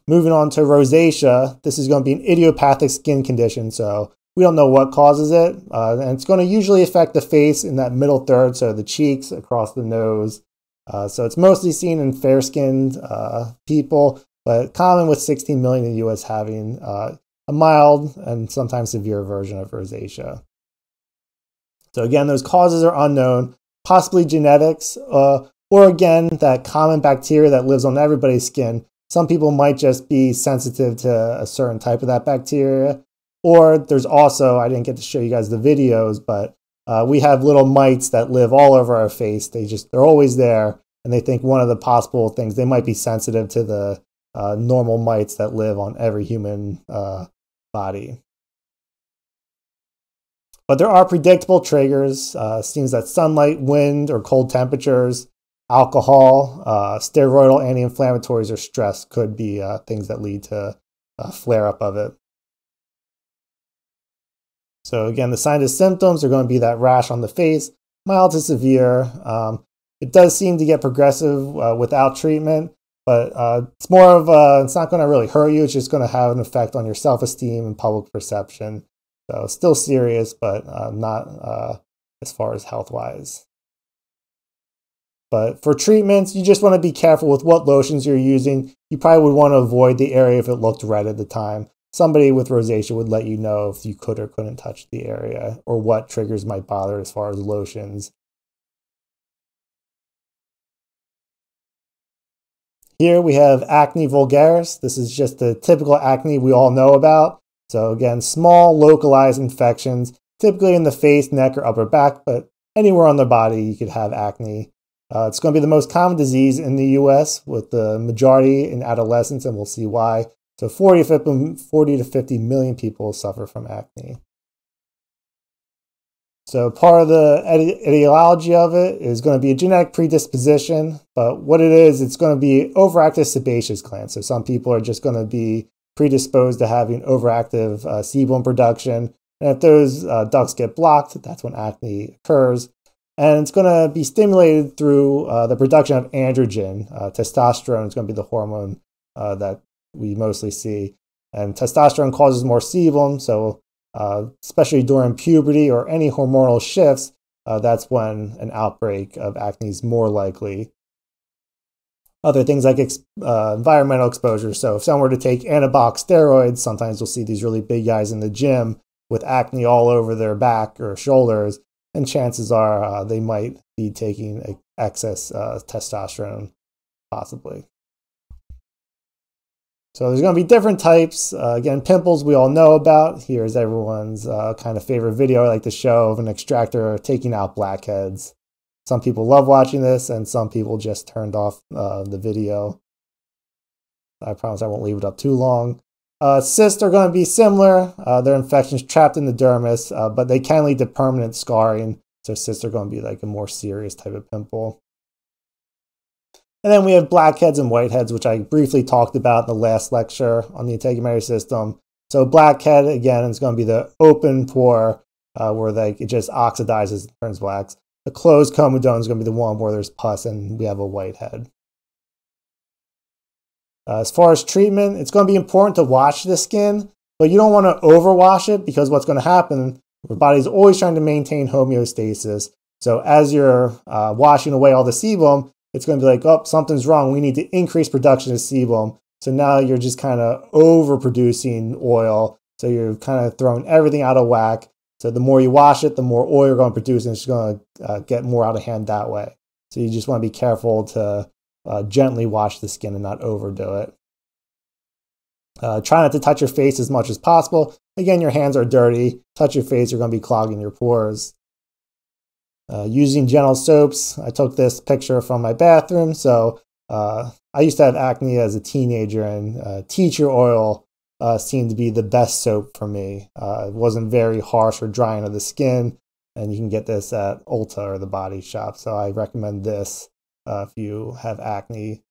Moving on to rosacea, this is going to be an idiopathic skin condition, so we don't know what causes it, uh, and it's going to usually affect the face in that middle third, so the cheeks, across the nose. Uh, so it's mostly seen in fair-skinned uh, people, but common with sixteen million in the U S having uh, a mild and sometimes severe version of rosacea. So again, those causes are unknown, possibly genetics, uh, or again, that common bacteria that lives on everybody's skin. Some people might just be sensitive to a certain type of that bacteria, or there's also, I didn't get to show you guys the videos, but uh, we have little mites that live all over our face. They just, they're always there, and they think one of the possible things, they might be sensitive to the Uh, normal mites that live on every human uh, body. But there are predictable triggers. Uh, seems that sunlight, wind, or cold temperatures, alcohol, uh, steroidal anti-inflammatories, or stress could be uh, things that lead to a flare-up of it. So again, the signs and symptoms are going to be that rash on the face, mild to severe. Um, it does seem to get progressive uh, without treatment. But uh, it's more of a, it's not going to really hurt you. It's just going to have an effect on your self-esteem and public perception. So still serious, but uh, not uh, as far as health-wise. But for treatments, you just want to be careful with what lotions you're using. You probably would want to avoid the area if it looked red at the time. Somebody with rosacea would let you know if you could or couldn't touch the area or what triggers might bother as far as lotions. Here we have acne vulgaris. This is just the typical acne we all know about. So again, small localized infections, typically in the face, neck, or upper back, but anywhere on the body you could have acne. Uh, it's going to be the most common disease in the U S, with the majority in adolescents, and we'll see why. So forty to fifty million people suffer from acne. So part of the etiology of it is going to be a genetic predisposition, but what it is, it's going to be overactive sebaceous glands. So some people are just going to be predisposed to having overactive uh, sebum production, and if those uh, ducts get blocked, that's when acne occurs. And it's going to be stimulated through uh, the production of androgen. Uh, testosterone is going to be the hormone uh, that we mostly see. And testosterone causes more sebum. So uh, especially during puberty or any hormonal shifts, uh, that's when an outbreak of acne is more likely. Other things like ex uh, environmental exposure. So if someone were to take anabolic steroids, sometimes you'll see these really big guys in the gym with acne all over their back or shoulders. And chances are uh, they might be taking excess uh, testosterone, possibly. So there's going to be different types. Uh, again, pimples we all know about. Here's everyone's uh, kind of favorite video I like to show of an extractor taking out blackheads. Some people love watching this, and some people just turned off uh, the video. I promise I won't leave it up too long. Uh, cysts are going to be similar. Uh, they're infections trapped in the dermis, uh, but they can lead to permanent scarring. So cysts are going to be like a more serious type of pimple. And then we have blackheads and whiteheads, which I briefly talked about in the last lecture on the integumentary system. So blackhead, again, is going to be the open pore uh, where like it just oxidizes and turns black. The closed comedone is going to be the one where there's pus and we have a whitehead. Uh, as far as treatment, it's going to be important to wash the skin, but you don't want to overwash it because what's going to happen, your body's always trying to maintain homeostasis. So as you're uh, washing away all the sebum, it's going to be like, oh, something's wrong. We need to increase production of sebum. So now you're just kind of overproducing oil. So you're kind of throwing everything out of whack. So the more you wash it, the more oil you're going to produce, and it's going to uh, get more out of hand that way. So you just want to be careful to Uh, gently wash the skin and not overdo it. Uh, try not to touch your face as much as possible. Again, your hands are dirty. Touch your face, you're going to be clogging your pores. Uh, using gentle soaps. I took this picture from my bathroom. So uh, I used to have acne as a teenager, and uh, teacher oil uh, seemed to be the best soap for me. Uh, it wasn't very harsh or drying of the skin, and you can get this at Ulta or the Body Shop. So I recommend this. Uh, if you have acne.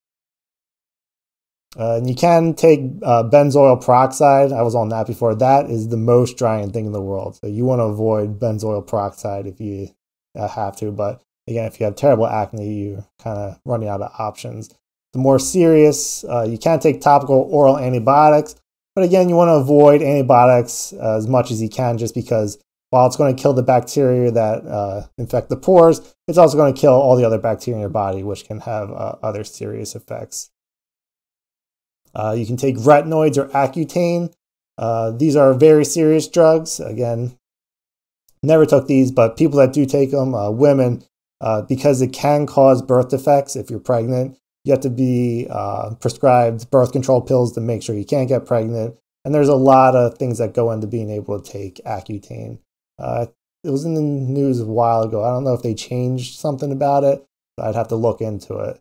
Uh, and you can take uh, benzoyl peroxide. I was on that before. That is the most drying thing in the world. So you want to avoid benzoyl peroxide if you uh, have to. But again, if you have terrible acne, you're kind of running out of options. The more serious, uh, you can take topical oral antibiotics. But again, you want to avoid antibiotics uh, as much as you can, just because while it's going to kill the bacteria that uh, infect the pores, it's also going to kill all the other bacteria in your body, which can have uh, other serious effects. Uh, you can take retinoids or Accutane. Uh, these are very serious drugs. Again, never took these, but people that do take them, uh, women, uh, because it can cause birth defects if you're pregnant, you have to be uh, prescribed birth control pills to make sure you can't get pregnant. And there's a lot of things that go into being able to take Accutane. Uh, it was in the news a while ago. I don't know if they changed something about it, but I'd have to look into it.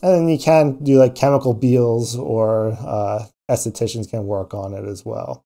And then you can do like chemical peels, or uh, estheticians can work on it as well.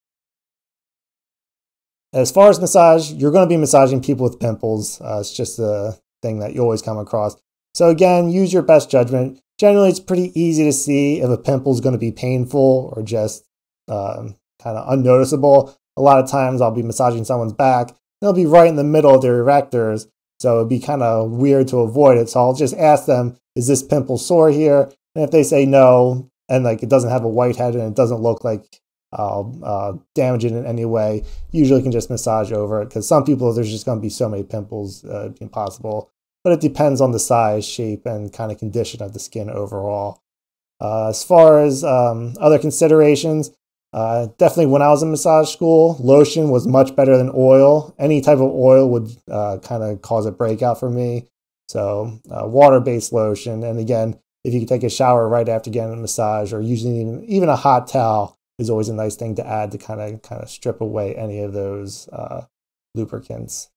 As far as massage, you're going to be massaging people with pimples. Uh, it's just a thing that you always come across. So again, use your best judgment. Generally, it's pretty easy to see if a pimple is going to be painful or just um, kind of unnoticeable. A lot of times I'll be massaging someone's back, and it'll be right in the middle of their erectors, so it'd be kind of weird to avoid it. So I'll just ask them, is this pimple sore here? And if they say no, and like it doesn't have a whitehead and it doesn't look like I'll uh, damage it in any way, usually can just massage over it, because some people, there's just going to be so many pimples, uh, it'd be impossible. But it depends on the size, shape, and kind of condition of the skin overall. Uh, as far as um, other considerations, Uh, definitely when I was in massage school, lotion was much better than oil. Any type of oil would uh, kind of cause a breakout for me. So uh, water-based lotion. And again, if you can take a shower right after getting a massage, or using even, even a hot towel is always a nice thing to add to kind of kind of strip away any of those uh, lubricants.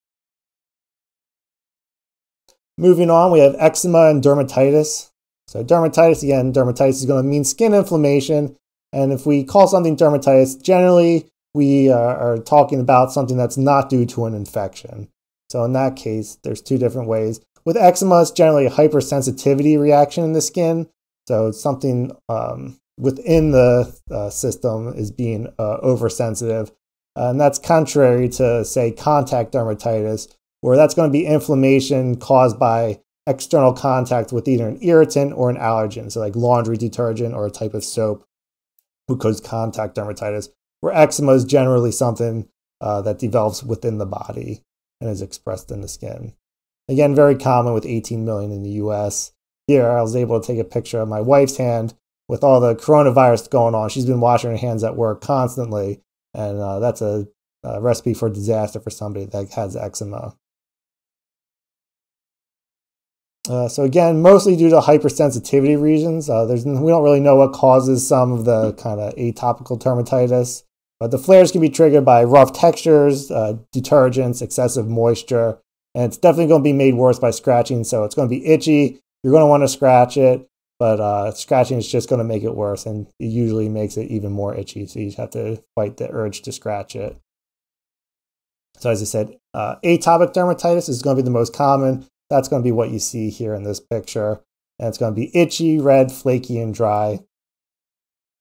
Moving on, we have eczema and dermatitis. So dermatitis, again, dermatitis is going to mean skin inflammation. And if we call something dermatitis, generally we are talking about something that's not due to an infection. So in that case, there's two different ways. With eczema, it's generally a hypersensitivity reaction in the skin. So it's something um, within the uh, system is being uh, oversensitive. And that's contrary to, say, contact dermatitis, where that's going to be inflammation caused by external contact with either an irritant or an allergen. So like laundry detergent or a type of soap would cause contact dermatitis, where eczema is generally something uh, that develops within the body and is expressed in the skin. Again, very common with eighteen million in the U S. Here, I was able to take a picture of my wife's hand with all the coronavirus going on. She's been washing her hands at work constantly, and uh, that's a, a recipe for disaster for somebody that has eczema. Uh, so again, mostly due to hypersensitivity reasons. Uh, there's, we don't really know what causes some of the kind of atopical dermatitis, but the flares can be triggered by rough textures, uh, detergents, excessive moisture, and it's definitely going to be made worse by scratching. So it's going to be itchy. You're going to want to scratch it, but uh, scratching is just going to make it worse, and it usually makes it even more itchy. So you have to fight the urge to scratch it. So as I said, uh, atopic dermatitis is going to be the most common. That's going to be what you see here in this picture. And it's going to be itchy, red, flaky, and dry.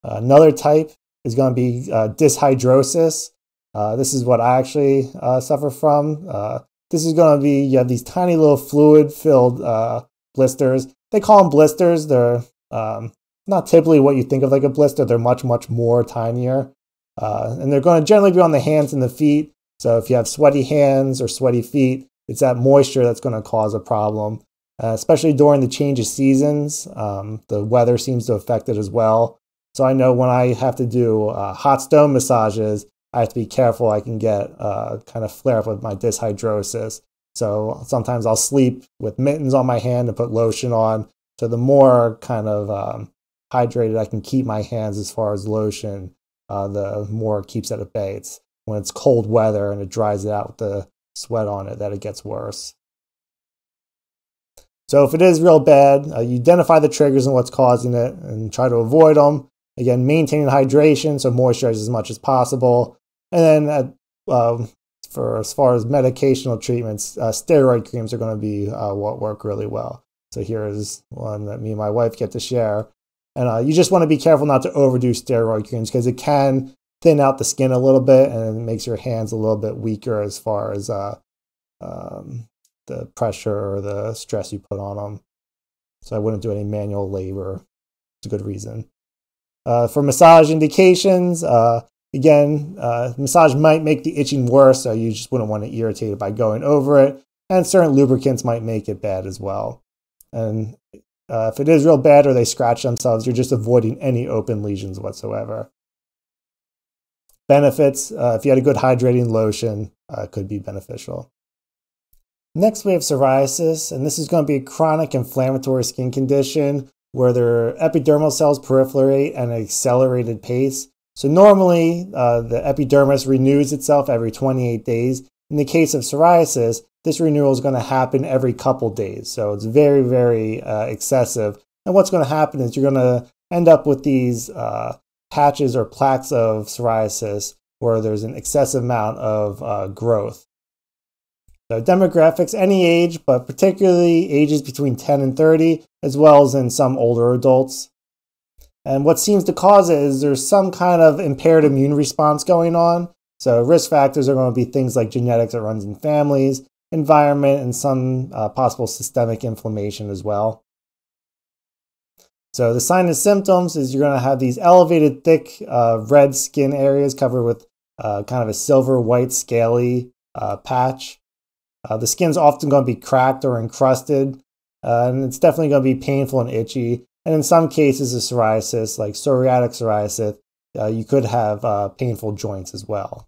Another type is going to be uh, dyshidrosis. Uh, this is what I actually uh, suffer from. Uh, this is going to be, you have these tiny little fluid-filled uh, blisters. They call them blisters. They're um, not typically what you think of like a blister. They're much, much more tinier. Uh, and they're going to generally be on the hands and the feet. So if you have sweaty hands or sweaty feet, it's that moisture that's going to cause a problem, uh, especially during the change of seasons. Um, the weather seems to affect it as well. So I know when I have to do uh, hot stone massages, I have to be careful. I can get uh, kind of flare up with my dyshidrosis. So sometimes I'll sleep with mittens on my hand and put lotion on. So the more kind of um, hydrated I can keep my hands as far as lotion, uh, the more it keeps it at bay. It's when it's cold weather and it dries it out with the sweat on it that it gets worse. So if it is real bad, uh, you identify the triggers and what's causing it and try to avoid them. Again, maintaining hydration, so moisturize as much as possible. And then uh, uh, for as far as medicational treatments, uh, steroid creams are going to be uh, what work really well. So here is one that me and my wife get to share. And uh, you just want to be careful not to overdo steroid creams, because it can thin out the skin a little bit, and it makes your hands a little bit weaker as far as uh, um, the pressure or the stress you put on them. So I wouldn't do any manual labor. It's a good reason. Uh, for massage indications, uh, again, uh, massage might make the itching worse, so you just wouldn't want to irritate it by going over it. And certain lubricants might make it bad as well. And uh, if it is real bad or they scratch themselves, you're just avoiding any open lesions whatsoever. Benefits, uh, if you had a good hydrating lotion, uh, could be beneficial. Next, we have psoriasis, and this is going to be a chronic inflammatory skin condition where their epidermal cells proliferate at an accelerated pace. So normally, uh, the epidermis renews itself every twenty-eight days. In the case of psoriasis, this renewal is going to happen every couple days. So it's very, very uh, excessive. And what's going to happen is you're going to end up with these uh, patches or plaques of psoriasis where there's an excessive amount of uh, growth. So demographics, any age, but particularly ages between ten and thirty, as well as in some older adults. And what seems to cause it is there's some kind of impaired immune response going on. So risk factors are going to be things like genetics that runs in families, environment, and some uh, possible systemic inflammation as well. So the sign and symptoms is you're going to have these elevated, thick, uh, red skin areas covered with uh, kind of a silver, white, scaly uh, patch. Uh, the skin's often going to be cracked or encrusted, uh, and it's definitely going to be painful and itchy. And in some cases of psoriasis, like psoriatic psoriasis, uh, you could have uh, painful joints as well.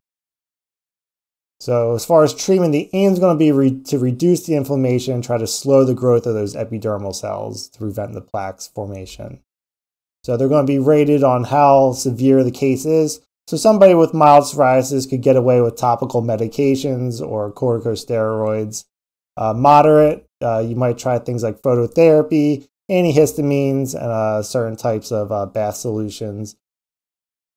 So as far as treatment, the aim is going to be re to reduce the inflammation and try to slow the growth of those epidermal cells to prevent the plaques formation. So they're going to be rated on how severe the case is. So somebody with mild psoriasis could get away with topical medications or corticosteroids. Uh, moderate, uh, you might try things like phototherapy, antihistamines, and uh, certain types of uh, bath solutions.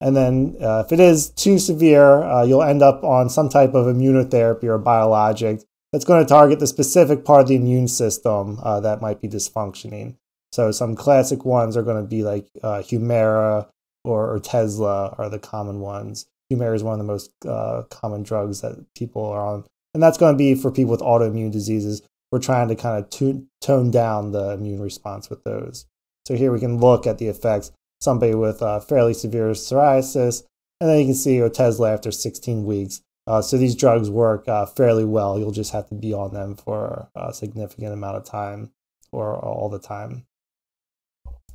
And then uh, if it is too severe, uh, you'll end up on some type of immunotherapy or biologic that's going to target the specific part of the immune system uh, that might be dysfunctioning. So some classic ones are going to be like uh, Humira or Otezla are the common ones. Humira is one of the most uh, common drugs that people are on. And that's going to be for people with autoimmune diseases. We're trying to kind of to tone down the immune response with those. So here we can look at the effects, somebody with uh, fairly severe psoriasis, and then you can see Otezla after sixteen weeks. Uh, so these drugs work uh, fairly well. You'll just have to be on them for a significant amount of time or all the time.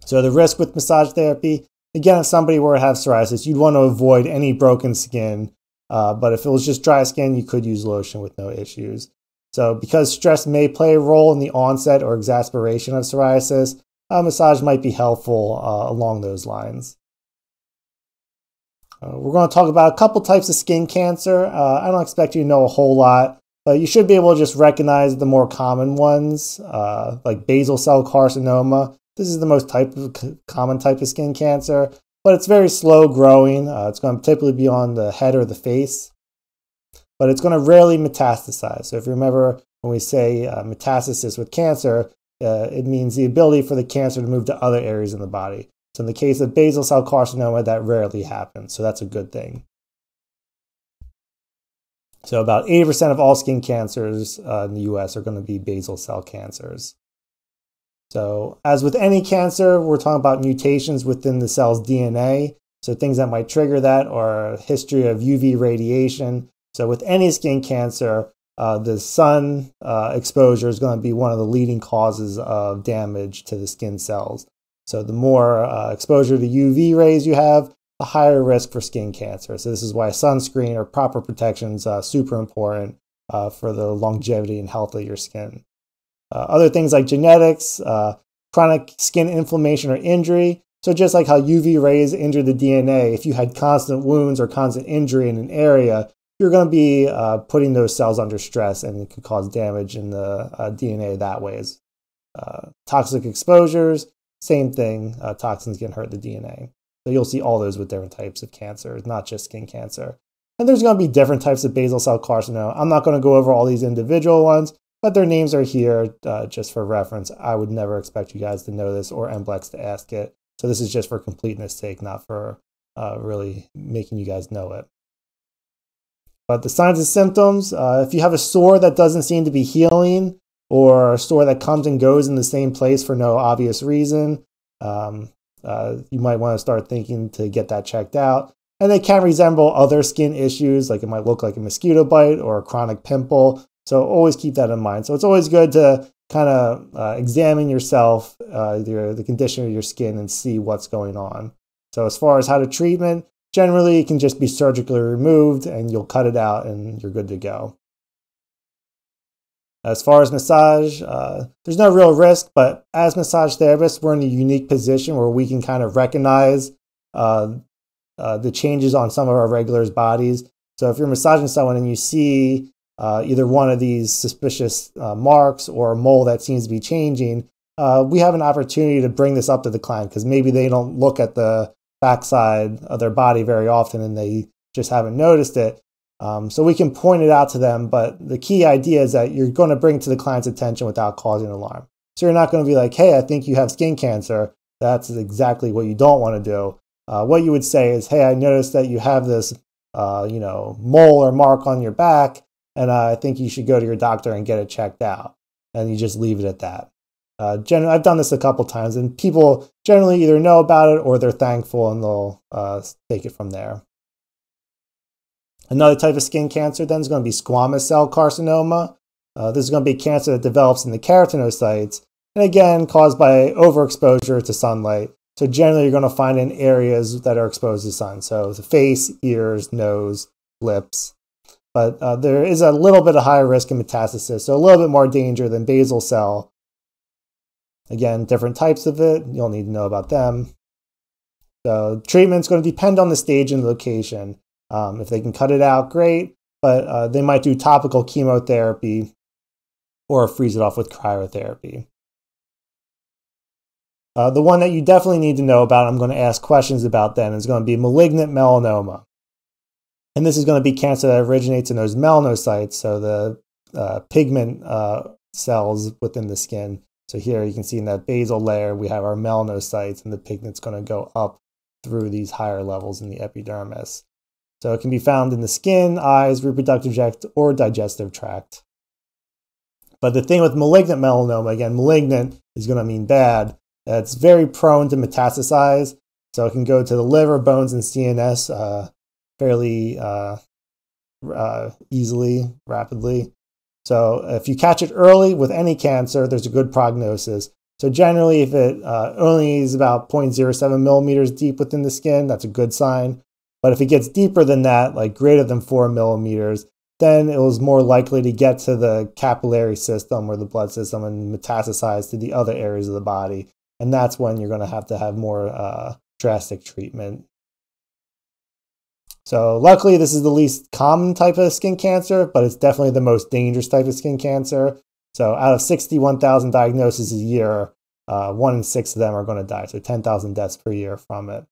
So the risk with massage therapy, again, if somebody were to have psoriasis, you'd want to avoid any broken skin. Uh, but if it was just dry skin, you could use lotion with no issues. So because stress may play a role in the onset or exacerbation of psoriasis, a massage might be helpful uh, along those lines. Uh, we're going to talk about a couple types of skin cancer. Uh, I don't expect you to know a whole lot, but you should be able to just recognize the more common ones, uh, like basal cell carcinoma. This is the most type of common type of skin cancer, but it's very slow growing. Uh, it's going to typically be on the head or the face, but it's going to rarely metastasize. So if you remember when we say uh, metastasis with cancer, uh, it means the ability for the cancer to move to other areas in the body. So in the case of basal cell carcinoma, that rarely happens. So that's a good thing. So about eighty percent of all skin cancers uh, in the U S are going to be basal cell cancers. So as with any cancer, we're talking about mutations within the cell's D N A. So things that might trigger that are a history of U V radiation. So with any skin cancer, uh, the sun uh, exposure is going to be one of the leading causes of damage to the skin cells. So the more uh, exposure to U V rays you have, the higher risk for skin cancer. So this is why sunscreen or proper protection is uh, super important uh, for the longevity and health of your skin. Uh, other things like genetics, uh, chronic skin inflammation or injury. So just like how U V rays injure the D N A, if you had constant wounds or constant injury in an area, you're going to be uh, putting those cells under stress, and it could cause damage in the uh, D N A that ways. Uh, toxic exposures, same thing. Uh, toxins can hurt the D N A. So you'll see all those with different types of cancer, not just skin cancer. And there's going to be different types of basal cell carcinoma. I'm not going to go over all these individual ones, but their names are here uh, just for reference. I would never expect you guys to know this or M BLEX to ask it. So this is just for completeness sake, not for uh, really making you guys know it. But the signs and symptoms, uh, if you have a sore that doesn't seem to be healing, or a sore that comes and goes in the same place for no obvious reason, um, uh, you might want to start thinking to get that checked out. And they can resemble other skin issues, like it might look like a mosquito bite or a chronic pimple. So always keep that in mind. So it's always good to kind of uh, examine yourself, uh, your, the condition of your skin, and see what's going on. So as far as how to treatment, generally it can just be surgically removed and you'll cut it out and you're good to go. As far as massage, uh, there's no real risk, but as massage therapists, we're in a unique position where we can kind of recognize uh, uh, the changes on some of our regulars' bodies. So if you're massaging someone and you see Uh, either one of these suspicious uh, marks or a mole that seems to be changing, uh, we have an opportunity to bring this up to the client, because maybe they don't look at the backside of their body very often and they just haven't noticed it. Um, so we can point it out to them, but the key idea is that you're going to bring it to the client's attention without causing alarm. So you're not going to be like, hey, I think you have skin cancer. That's exactly what you don't want to do. Uh, what you would say is, hey, I noticed that you have this uh, you know, mole or mark on your back, and uh, I think you should go to your doctor and get it checked out. And you just leave it at that. Uh, generally, I've done this a couple times, and people generally either know about it or they're thankful and they'll uh, take it from there. Another type of skin cancer then is going to be squamous cell carcinoma. Uh, this is going to be cancer that develops in the keratinocytes, and again, caused by overexposure to sunlight. So generally, you're going to find in areas that are exposed to sun. So the face, ears, nose, lips. But uh, there is a little bit of higher risk in metastasis, so a little bit more danger than basal cell. Again, different types of it. You'll need to know about them. So treatment's going to depend on the stage and location. Um, if they can cut it out, great. But uh, they might do topical chemotherapy or freeze it off with cryotherapy. Uh, the one that you definitely need to know about, I'm going to ask questions about then, is going to be malignant melanoma. And this is going to be cancer that originates in those melanocytes, so the uh, pigment uh, cells within the skin. So here you can see in that basal layer, we have our melanocytes, and the pigment's going to go up through these higher levels in the epidermis. So it can be found in the skin, eyes, reproductive tract, or digestive tract. But the thing with malignant melanoma, again, malignant is going to mean bad. It's very prone to metastasize, so it can go to the liver, bones, and C N S uh, fairly uh, uh, easily, rapidly. So if you catch it early with any cancer, there's a good prognosis. So generally, if it uh, only is about zero point zero seven millimeters deep within the skin, that's a good sign. But if it gets deeper than that, like greater than four millimeters, then it was more likely to get to the capillary system or the blood system and metastasize to the other areas of the body. And that's when you're going to have to have more uh, drastic treatment. So luckily, this is the least common type of skin cancer, but it's definitely the most dangerous type of skin cancer. So out of sixty-one thousand diagnoses a year, uh, one in six of them are going to die. So ten thousand deaths per year from it.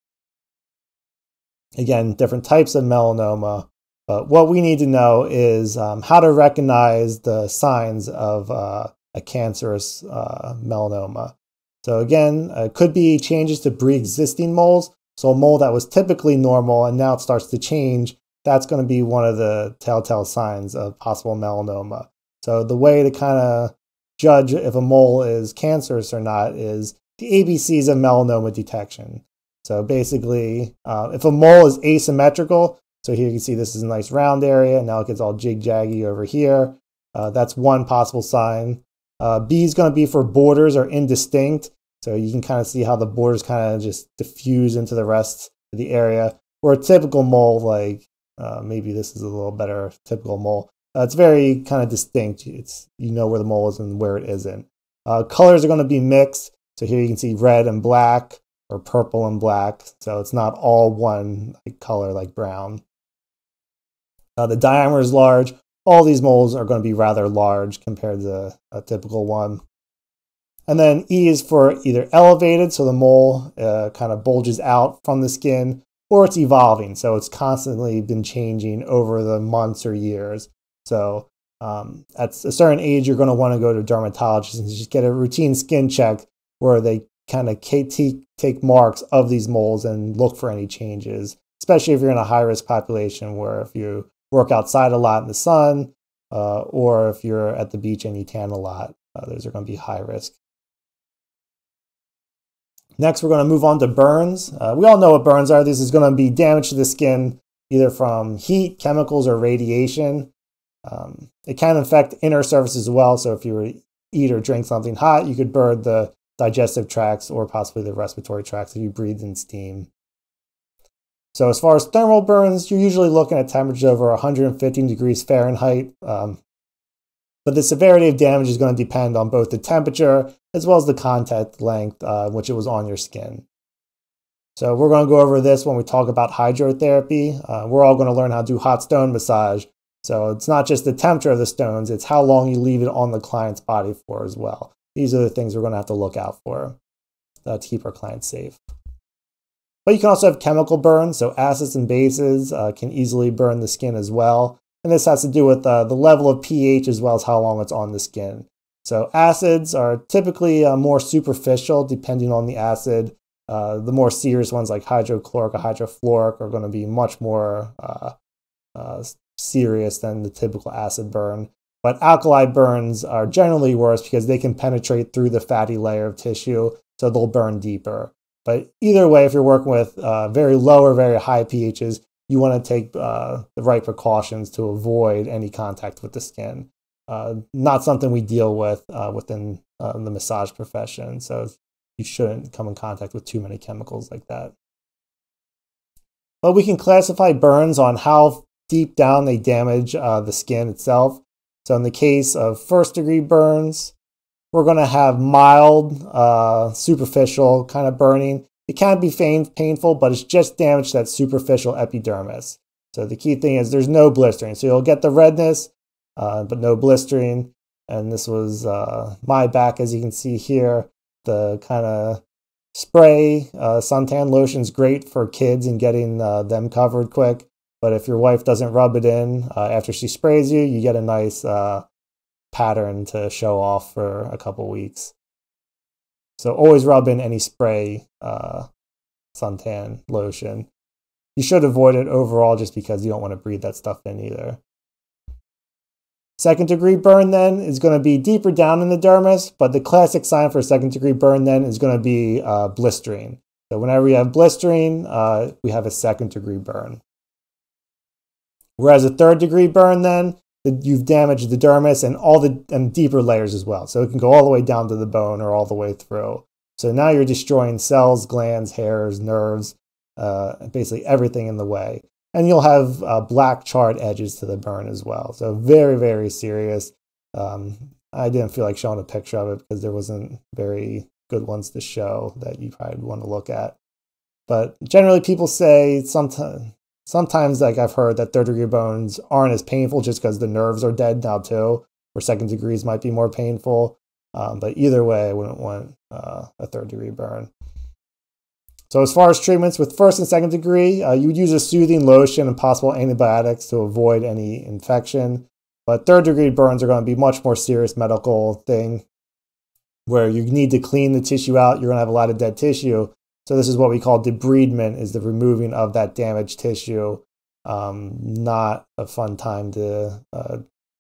Again, different types of melanoma. But what we need to know is um, how to recognize the signs of uh, a cancerous uh, melanoma. So again, it could be changes to pre-existing moles. So a mole that was typically normal and now it starts to change, that's going to be one of the telltale signs of possible melanoma. So the way to kind of judge if a mole is cancerous or not is the A B Cs of melanoma detection. So basically, uh, if a mole is asymmetrical, so here you can see this is a nice round area, and now it gets all jig-jaggy over here. Uh, that's one possible sign. Uh, B is going to be for borders are indistinct. So you can kind of see how the borders kind of just diffuse into the rest of the area. Or a typical mole, like uh, maybe this is a little better typical mole. Uh, it's very kind of distinct. It's, you know where the mole is and where it isn't. Uh, colors are going to be mixed. So here you can see red and black or purple and black. So it's not all one like, color like brown. Uh, the diameter is large. All these moles are going to be rather large compared to a typical one. And then E is for either elevated, so the mole uh, kind of bulges out from the skin, or it's evolving. So it's constantly been changing over the months or years. So um, at a certain age, you're going to want to go to a dermatologist and just get a routine skin check where they kind of take marks of these moles and look for any changes, especially if you're in a high-risk population where if you work outside a lot in the sun uh, or if you're at the beach and you tan a lot, uh, those are going to be high risk. Next, we're going to move on to burns. Uh, we all know what burns are. This is going to be damage to the skin either from heat, chemicals, or radiation. Um, it can affect inner surfaces as well. So if you were to eat or drink something hot, you could burn the digestive tracts or possibly the respiratory tracts if you breathe in steam. So as far as thermal burns, you're usually looking at temperatures over one hundred fifteen degrees Fahrenheit. Um, but the severity of damage is going to depend on both the temperature as well as the contact length uh, which it was on your skin. So we're going to go over this when we talk about hydrotherapy. Uh, we're all going to learn how to do hot stone massage. So it's not just the temperature of the stones, it's how long you leave it on the client's body for as well. These are the things we're going to have to look out for uh, to keep our clients safe. But you can also have chemical burns, so acids and bases uh, can easily burn the skin as well. And this has to do with uh, the level of pH as well as how long it's on the skin. So acids are typically uh, more superficial depending on the acid. Uh, the more serious ones like hydrochloric or hydrofluoric are going to be much more uh, uh, serious than the typical acid burn. But alkali burns are generally worse because they can penetrate through the fatty layer of tissue, so they'll burn deeper. But either way, if you're working with uh, very low or very high pHs, you want to take uh, the right precautions to avoid any contact with the skin. Uh, not something we deal with uh, within uh, the massage profession, so you shouldn't come in contact with too many chemicals like that. But we can classify burns on how deep down they damage uh, the skin itself. So in the case of first-degree burns, we're going to have mild, uh, superficial kind of burning. It can be painful, but it's just damage to that superficial epidermis. So the key thing is there's no blistering. So you'll get the redness, uh, but no blistering. And this was uh, my back, as you can see here. The kind of spray uh, suntan lotion is great for kids and getting uh, them covered quick. But if your wife doesn't rub it in uh, after she sprays you, you get a nice uh, pattern to show off for a couple weeks. So always rub in any spray uh, suntan lotion. You should avoid it overall just because you don't want to breathe that stuff in either. Second degree burn then is going to be deeper down in the dermis, but the classic sign for second degree burn then is going to be uh, blistering. So whenever you have blistering, uh, we have a second degree burn. Whereas a third degree burn then, you've damaged the dermis and all the and deeper layers as well. So it can go all the way down to the bone or all the way through. So now you're destroying cells, glands, hairs, nerves, uh, basically everything in the way. And you'll have uh, black charred edges to the burn as well. So very, very serious. Um, I didn't feel like showing a picture of it because there wasn't very good ones to show that you probably want to look at. But generally people say sometimes, sometimes like I've heard that third degree burns aren't as painful just because the nerves are dead now too, or second degrees might be more painful. Um, but either way, I wouldn't want uh, a third degree burn. So as far as treatments with first and second degree, uh, you would use a soothing lotion and possible antibiotics to avoid any infection. But third degree burns are going to be much more serious medical thing where you need to clean the tissue out. You're going to have a lot of dead tissue. So this is what we call debridement, is the removing of that damaged tissue. Um, not a fun time to uh,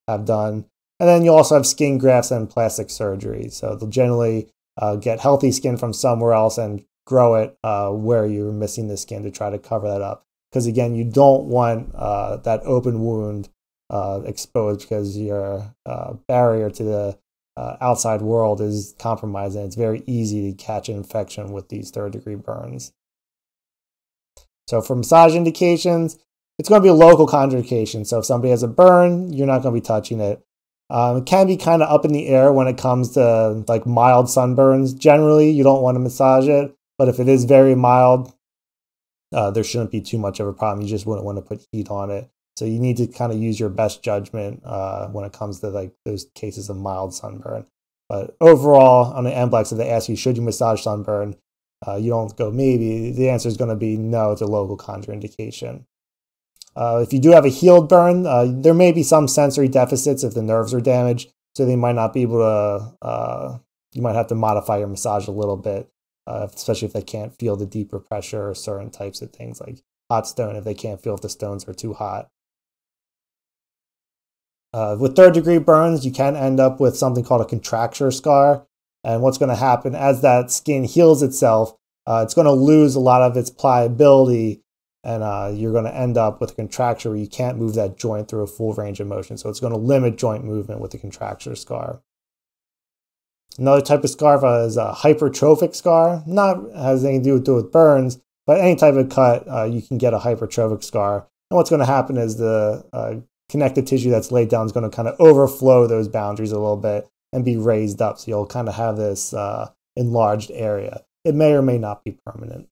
have done. And then you also have skin grafts and plastic surgery. So they'll generally uh, get healthy skin from somewhere else and grow it uh, where you're missing the skin to try to cover that up. Because again, you don't want uh, that open wound uh, exposed because your uh, barrier to the uh, outside world is compromised and it's very easy to catch an infection with these third degree burns. So for massage indications, it's going to be a local contraindication. So if somebody has a burn, you're not going to be touching it. Um, it can be kind of up in the air when it comes to like mild sunburns. Generally, you don't want to massage it. But if it is very mild, uh, there shouldn't be too much of a problem. You just wouldn't want to put heat on it. So you need to kind of use your best judgment uh, when it comes to like those cases of mild sunburn. But overall, on the M BLEX, if they ask you, should you massage sunburn, uh, you don't go maybe. The answer is going to be no, it's a local contraindication. Uh, if you do have a healed burn, uh, there may be some sensory deficits if the nerves are damaged. So they might not be able to, uh, you might have to modify your massage a little bit. Uh, especially if they can't feel the deeper pressure or certain types of things like hot stone, if they can't feel if the stones are too hot. Uh, with third degree burns, you can end up with something called a contracture scar. And what's going to happen as that skin heals itself, uh, it's going to lose a lot of its pliability. And uh, you're going to end up with a contracture where you can't move that joint through a full range of motion. So it's going to limit joint movement with a contracture scar. Another type of scar is a hypertrophic scar. Not has anything to do with, do with burns, but any type of cut, uh, you can get a hypertrophic scar. And what's going to happen is the uh, connective tissue that's laid down is going to kind of overflow those boundaries a little bit and be raised up. So you'll kind of have this uh, enlarged area. It may or may not be permanent.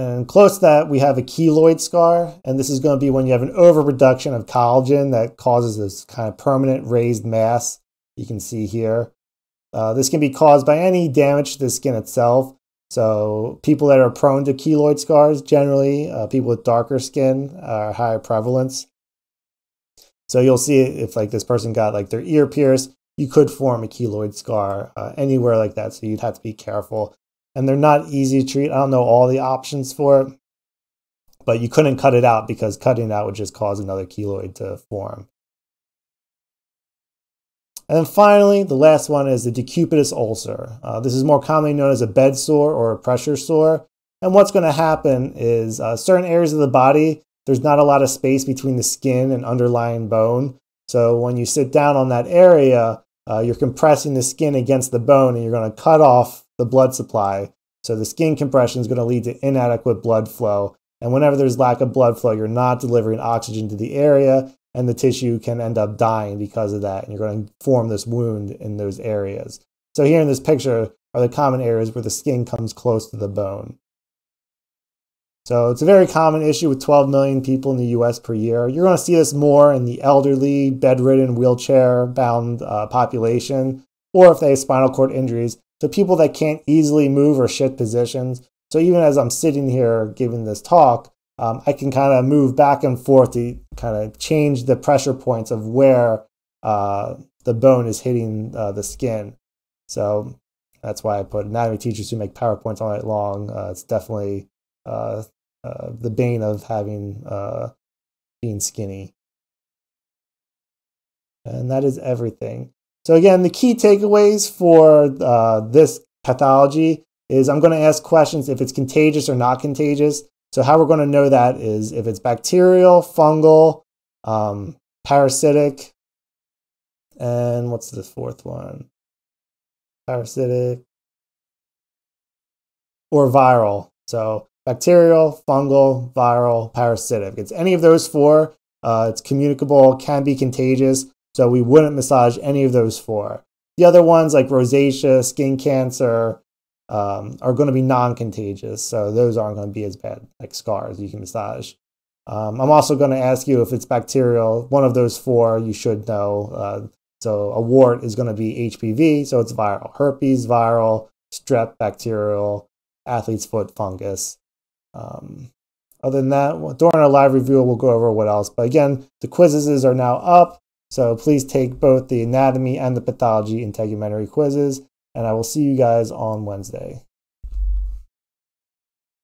And close to that, we have a keloid scar, and this is going to be when you have an overproduction of collagen that causes this kind of permanent raised mass you can see here. Uh, this can be caused by any damage to the skin itself. So people that are prone to keloid scars, generally, uh, people with darker skin are higher prevalence. So you'll see if like this person got like their ear pierced, you could form a keloid scar uh, anywhere like that, so you'd have to be careful. And they're not easy to treat. I don't know all the options for it, but you couldn't cut it out because cutting it out would just cause another keloid to form. And then finally, the last one is the decubitus ulcer. Uh, this is more commonly known as a bed sore or a pressure sore. And what's going to happen is uh, certain areas of the body, there's not a lot of space between the skin and underlying bone. So when you sit down on that area, uh, you're compressing the skin against the bone and you're going to cut off the blood supply. So the skin compression is going to lead to inadequate blood flow. And whenever there's lack of blood flow, you're not delivering oxygen to the area and the tissue can end up dying because of that. And you're going to form this wound in those areas. So here in this picture are the common areas where the skin comes close to the bone. So it's a very common issue with twelve million people in the U S per year. You're going to see this more in the elderly, bedridden, wheelchair-bound uh, population, or if they have spinal cord injuries. So people that can't easily move or shift positions. So even as I'm sitting here giving this talk, um, I can kind of move back and forth to kind of change the pressure points of where uh, the bone is hitting uh, the skin. So That's why I put anatomy teachers who make PowerPoints all night long. Uh, it's definitely uh, uh, the bane of having uh, being skinny. And that is everything. So again, the key takeaways for uh, this pathology is I'm going to ask questions if it's contagious or not contagious. So how we're going to know that is if it's bacterial, fungal, um, parasitic, and what's the fourth one? Parasitic or viral. So bacterial, fungal, viral, parasitic. It's any of those four. Uh, it's communicable, can be contagious. So we wouldn't massage any of those four. The other ones like rosacea, skin cancer, Um, are going to be non-contagious, so those aren't going to be as bad, like scars you can massage. Um, I'm also going to ask you if it's bacterial, one of those four you should know. Uh, so a wart is going to be H P V, so it's viral. Herpes, viral, strep, bacterial, athlete's foot, fungus. Um, other than that, during our live review, we'll go over what else. But again, the quizzes are now up, so please take both the anatomy and the pathology integumentary quizzes. And I will see you guys on Wednesday.